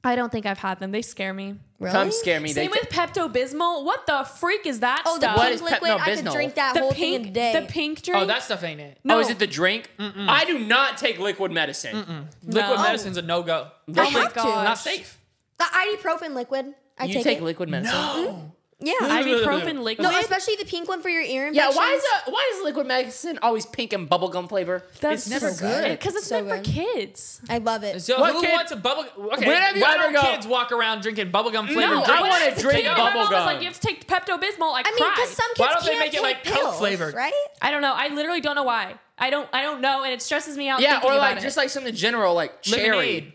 I don't think I've had them. They scare me. Really? Tums scare me. Same they with Pepto Bismol. What the freak is that oh, stuff? Oh, the pink what liquid. I could drink that the whole pink, thing a day. The pink drink. Oh, that stuff ain't it. No. Oh, is it the drink? Mm-mm. I do not take liquid medicine. Mm-mm. No. Liquid medicine's a no go. Liquid, I have to. Not safe. The ibuprofen liquid. I you take, take liquid medicine. No. Mm-hmm. Yeah, ibuprofen liquid. No, especially the pink one for your ear infections. Yeah, why is a, why is liquid medicine always pink and bubblegum flavor? That's it's never so good because it's so meant good. For kids. I love it. So what who kid? Wants a bubble? Okay, why do kids walk around drinking bubblegum flavored no, drinks? I want to drink bubblegum. Like you have to take Pepto Bismol. I, I mean, because some kids why don't they can't make it like Coke flavored? Right? I don't know. I literally don't know why. I don't. I don't know, and it stresses me out. Yeah, or like about just it. Like something general like cherry. Lemonade.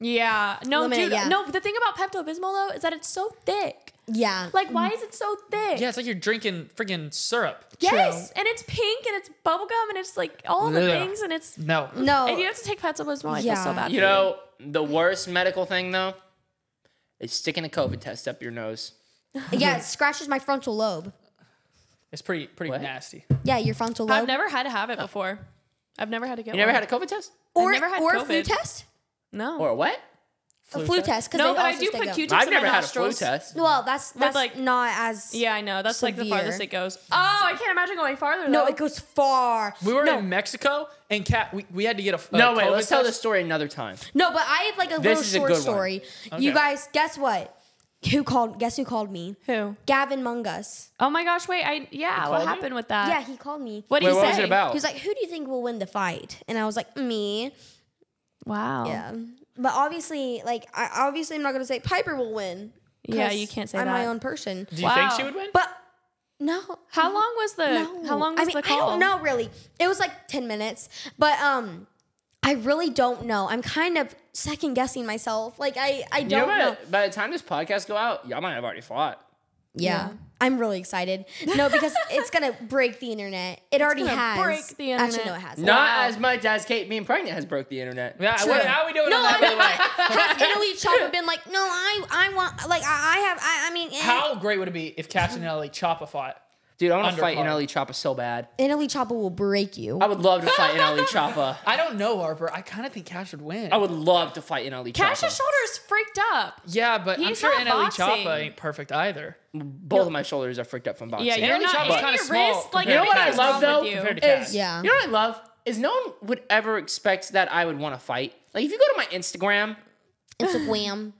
Yeah. No, Lemonade, dude. Yeah. No, the thing about Pepto Bismol though is that it's so thick. Yeah. Like, why is it so thick? Yeah, it's like you're drinking freaking syrup. Yes, true. And it's pink, and it's bubblegum, and it's like all the Ugh. Things, and it's... No. No. And you have to take Pepto Bismol. I feel so bad. You know, the worst medical thing, though, is sticking a COVID test up your nose. Yeah, it scratches my frontal lobe. It's pretty pretty what? Nasty. Yeah, your frontal lobe. I've never had to have it before. I've never had to get you one. You never had a COVID test? Or, I've never had or COVID. A flu test? No. Or what? A flu test, because no, but I do put Q-tips. I've never had a flu test. Well, that's that's like not as yeah, I know. That's severe. Like the farthest it goes. Oh, I can't imagine going farther. Though. No, it goes far. We were no. in Mexico and Kat, we we had to get a. a no wait, let's test. Tell this story another time. No, but I have like a this little short a story. Okay. You guys, guess what? Who called? Guess who called me? Who? Gavin Mungus. Oh my gosh! Wait, I yeah. What happened you? With that? Yeah, he called me. What did wait, he what say? Was it about? He was like, "Who do you think will win the fight?" And I was like, "Me." Wow. Yeah. But obviously, like, I obviously I'm not going to say Piper will win. Yeah, you can't say I'm that. I'm my own person. Do you wow. think she would win? But no. How long was the no. How long was I mean, the call? I don't know really. It was like ten minutes. But um I really don't know. I'm kind of second guessing myself. Like I I don't you know, by, know. By the time this podcast go out, y'all might have already fought. Yeah. yeah. I'm really excited. No, because it's going to break the internet. It it's already has. Break the internet. Actually, no, it hasn't. Not wow. as much as Kate being pregnant has broke the internet. Yeah, what, how are we doing no, on that? By the way? Has N L E Choppa been like, no, I I want, like, I, I have, I, I mean. Eh. How great would it be if Captain N L E Choppa fought? Dude, I want to fight N L E Choppa so bad. N L E Choppa will break you. I would love to fight N L E Choppa. I don't know, Harper. I kind of think Cash would win. I would love to fight N L E Choppa. Cash's shoulder is freaked up. Yeah, but he's I'm sure N L E Choppa ain't perfect either. Both no. of my shoulders are freaked up from boxing. Yeah, you're N L E Choppa's kind of small. Wrist, like, you know what I love, though? You. Compared to Cash. Is, yeah. You know what I love? Is no one would ever expect that I would want to fight. Like, if you go to my Instagram. Instagram.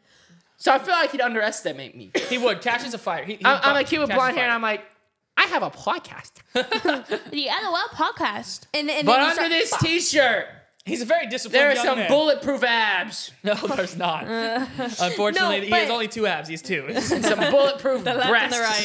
So I feel like he'd underestimate me. He would. Cash is a fighter. He, I'm, I'm like, he with blonde hair, and I'm like, I have a podcast. The L O L Podcast. And, and but under start, this t-shirt, He's a very disciplined young man. There are some man. bulletproof abs. No, there's not. Uh, Unfortunately, no, he has only two abs. He has two. Some bulletproof the breasts.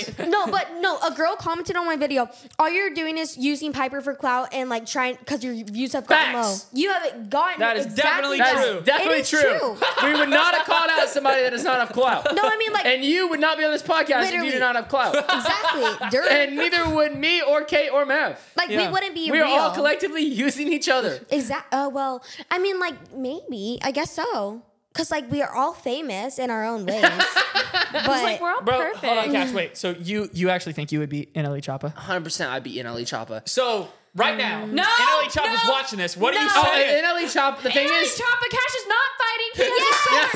Left and the right. No, but no, a girl commented on my video, all you're doing is using Piper for clout and like trying, because your views have gotten Facts. low. You haven't gotten That is exactly definitely that. true. That is definitely is true. true. We would not have called out somebody that does not have clout. No, I mean like. And you would not be on this podcast literally. if you did not have clout. Exactly. Dirty. And neither would me or Kate or Mav. Like yeah. we wouldn't be we real. We are all collectively using each other. Exactly. Uh, Well, I mean, like, maybe. I guess so. Because, like, we are all famous in our own ways. But like, we're all bro, perfect. Hold on, Cash. Wait. So you you actually think you would be N L E Choppa? one hundred percent I'd be N L E Choppa. So, right now, no, N L E Choppa's no, watching this. What no. are you saying? Oh, N L E Choppa, the thing N L E is... N L E Choppa, Cash is not fighting. He has a shirt.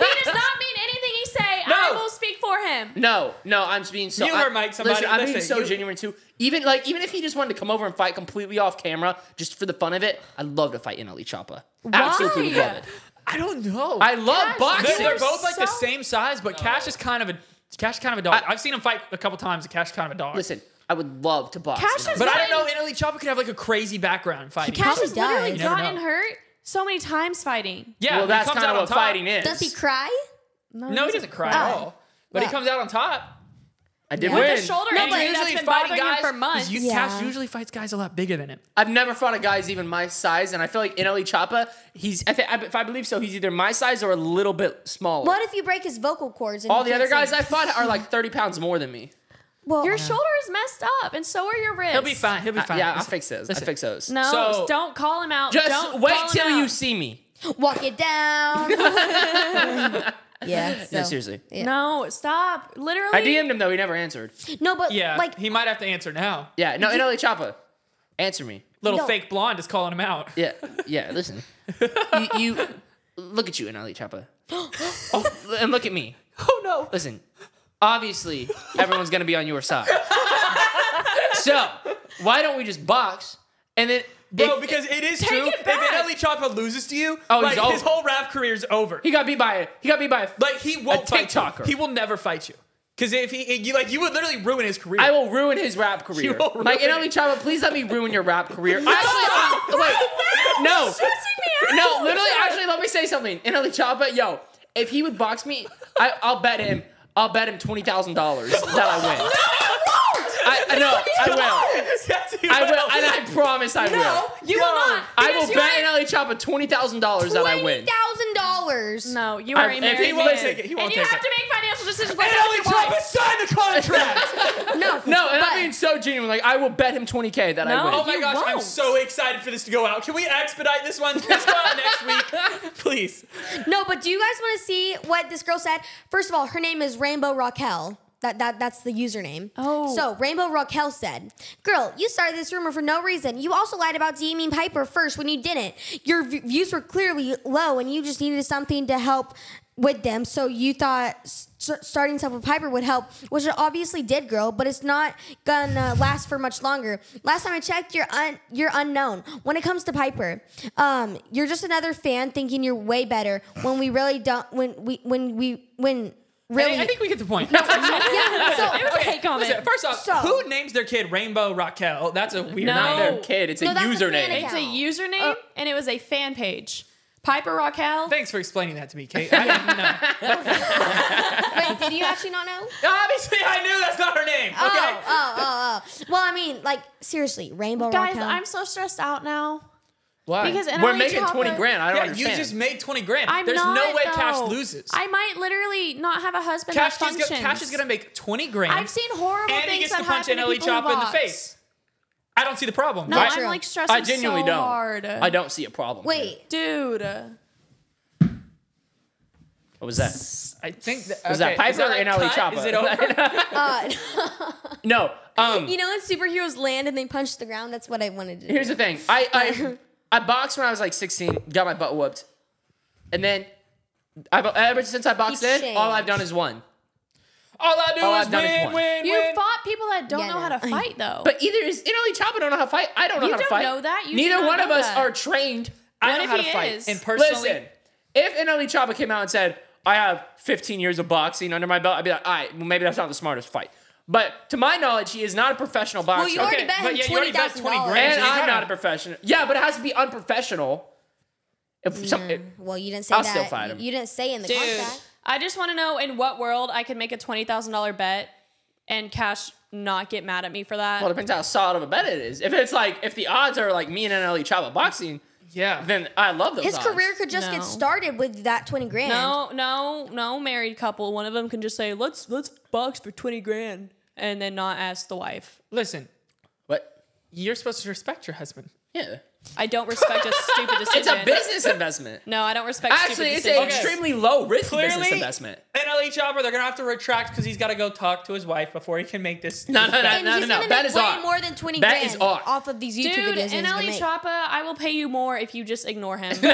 He does not mean anything he say. No. I will speak for him. No. No, I'm being so... You I, heard Mike, somebody. Listen, I'm being so you, genuine, too. Even like even if he just wanted to come over and fight completely off camera, just for the fun of it, I'd love to fight N L E Choppa. Why? Absolutely love it. I don't know. I love Cash, boxing. They're both so like the same size, but no. Cash is kind of a Cash is kind of a dog. I, I've seen him fight a couple times. Cash is kind of a dog. Listen, I would love to box, Cash but I don't know. N L E Choppa could have like a crazy background fighting. Cash has literally gotten hurt so many times fighting. Yeah, well that's kind of what fighting is. Does he cry? No, no he doesn't cry oh. at all. But yeah. he comes out on top. I did yeah. win. With the shoulder no, injury that's been bothering guys, him for months. You, yeah. Cash usually fights guys a lot bigger than him. I've never fought a guy's even my size, and I feel like N L E Choppa, he's, if I, if I believe so, he's either my size or a little bit smaller. What if you break his vocal cords? And all the other guys sing? I fought are like thirty pounds more than me. Well, your yeah. shoulder is messed up, and so are your wrists. He'll be fine. He'll be fine. I, yeah, I'll fix those. I'll fix those. No, so, don't call him out. Just don't wait till you see me. Walk it down. Yeah. So. No, seriously. Yeah. No, stop. Literally. I D M'd him though. He never answered. No, but yeah, like he might have to answer now. Yeah. No, N L E Choppa, answer me. Little no. fake blonde is calling him out. Yeah. Yeah. Listen, you, you look at you, N L E Choppa, oh, and look at me. Oh no. Listen, obviously everyone's gonna be on your side. So why don't we just box and then? Bro, if, because it is true. It if N L E Choppa loses to you, oh, like, his whole rap career is over. He got beat by a, he got beat by a, like he won't fight TikToker. He will never fight you because if he you, like you would literally ruin his career. I will ruin his rap career. Like N L E Choppa, please let me ruin your rap career. No, I, no, wait, no, no, me out. No, literally, actually, let me say something. N L E Choppa, yo, if he would box me, I, I'll bet him, I'll bet him twenty thousand dollars that I win. No! I know. I will. Yes, I will. will. And I promise I no, will. No, you will not. I will bet N L E Choppa twenty thousand dollars that I win. twenty thousand dollars. No, you are I, a married man. He won't take it. He won't and take it. And you have to make financial decisions. N L E Choppa, sign the contract. No. No, and I'm being so genuine. Like, I will bet him twenty K that no, I win. Oh my gosh, won't. I'm so excited for this to go out. Can we expedite this one? Let's go out next week. Please. No, but do you guys want to see what this girl said? First of all, her name is Rainbow Raquel. That, that That's the username. Oh. So, Rainbow Raquel said, girl, you started this rumor for no reason. You also lied about DMing Piper first when you didn't. Your v views were clearly low, and you just needed something to help with them. So, you thought st starting stuff with Piper would help, which it obviously did, girl, but it's not gonna last for much longer. Last time I checked, you're, un you're unknown. When it comes to Piper, um, you're just another fan thinking you're way better when we really don't, when we, when we, when... Really? I think we get the point. No, no, yeah, so, it was okay, a hate comment. Listen, first off, so, who names their kid Rainbow Raquel? That's a weird no, name. Their kid. It's no, a username. A it's a username, uh, and it was a fan page. Piper Raquel. Thanks for explaining that to me, Kate. I didn't know. Wait, did you actually not know? Obviously, I knew that's not her name. Okay. Oh, oh, oh, oh. Well, I mean, like, seriously, Rainbow Guys, Raquel. Guys, I'm so stressed out now. Why? Because we're making Choppa, twenty grand. I don't yeah, understand. You just made twenty grand. I'm There's not, no way though. Cash loses. I might literally not have a husband. Cash, that functions. Is, go, Cash is gonna make twenty grand. I've seen horrible and things. And he gets to punch N L E Choppa in the face. I don't see the problem. No, right? I'm like stressing I genuinely so don't. hard. I don't see a problem. Wait, here. dude. What was that? I think that, okay. was that Piper that or N L E Choppa? Is it over? uh, no. Um, you know, when superheroes land and they punch the ground, that's what I wanted to do. Here's the thing. I. I I boxed when I was like sixteen, got my butt whooped. And then, I've, ever since I boxed in, all I've done is won. All I do all is, win, is win, win, You win. fought people that don't yeah, know no. how to fight, though. But either is N L E Choppa don't know how to fight. I don't know you how don't to fight. You don't know that. You Neither one of us that. are trained. What I know how to fight. Is? And personally, listen, if N L E Choppa came out and said, I have fifteen years of boxing under my belt, I'd be like, all right, well, maybe that's not the smartest fight. But to my knowledge, he is not a professional boxer. Well, you already okay, bet him twenty thousand dollars. And so I'm not a professional. Yeah, but it has to be unprofessional. If some, it, well, you didn't say I'll that. I'll still fight him. You didn't say in the Dude, contract. I just want to know in what world I could make a twenty thousand dollar bet and cash not get mad at me for that. Well, it depends how solid of a bet it is. If it's like if the odds are like me and N L E Choppa boxing. Yeah. Then I love those His odds. Career could just no. get started with that twenty grand. No, no, no married couple. One of them can just say, let's let's box for twenty grand and then not ask the wife. Listen. What? You're supposed to respect your husband. Yeah. I don't respect a stupid decision. It's a business investment. No, I don't respect Actually, stupid decisions. Actually, it's an extremely low risk Clearly, business investment. N L E Choppa, they're going to have to retract because he's got to go talk to his wife before he can make this. No, no, no, no, no, no, no. That is off. More than twenty that grand is off. Off of these YouTube Dude, videos. Dude, N L E Choppa, I will pay you more if you just ignore him. Wait,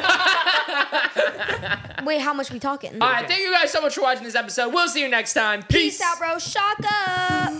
how much are we talking? All right, okay. Thank you guys so much for watching this episode. We'll see you next time. Peace, Peace out, bro. Shaka.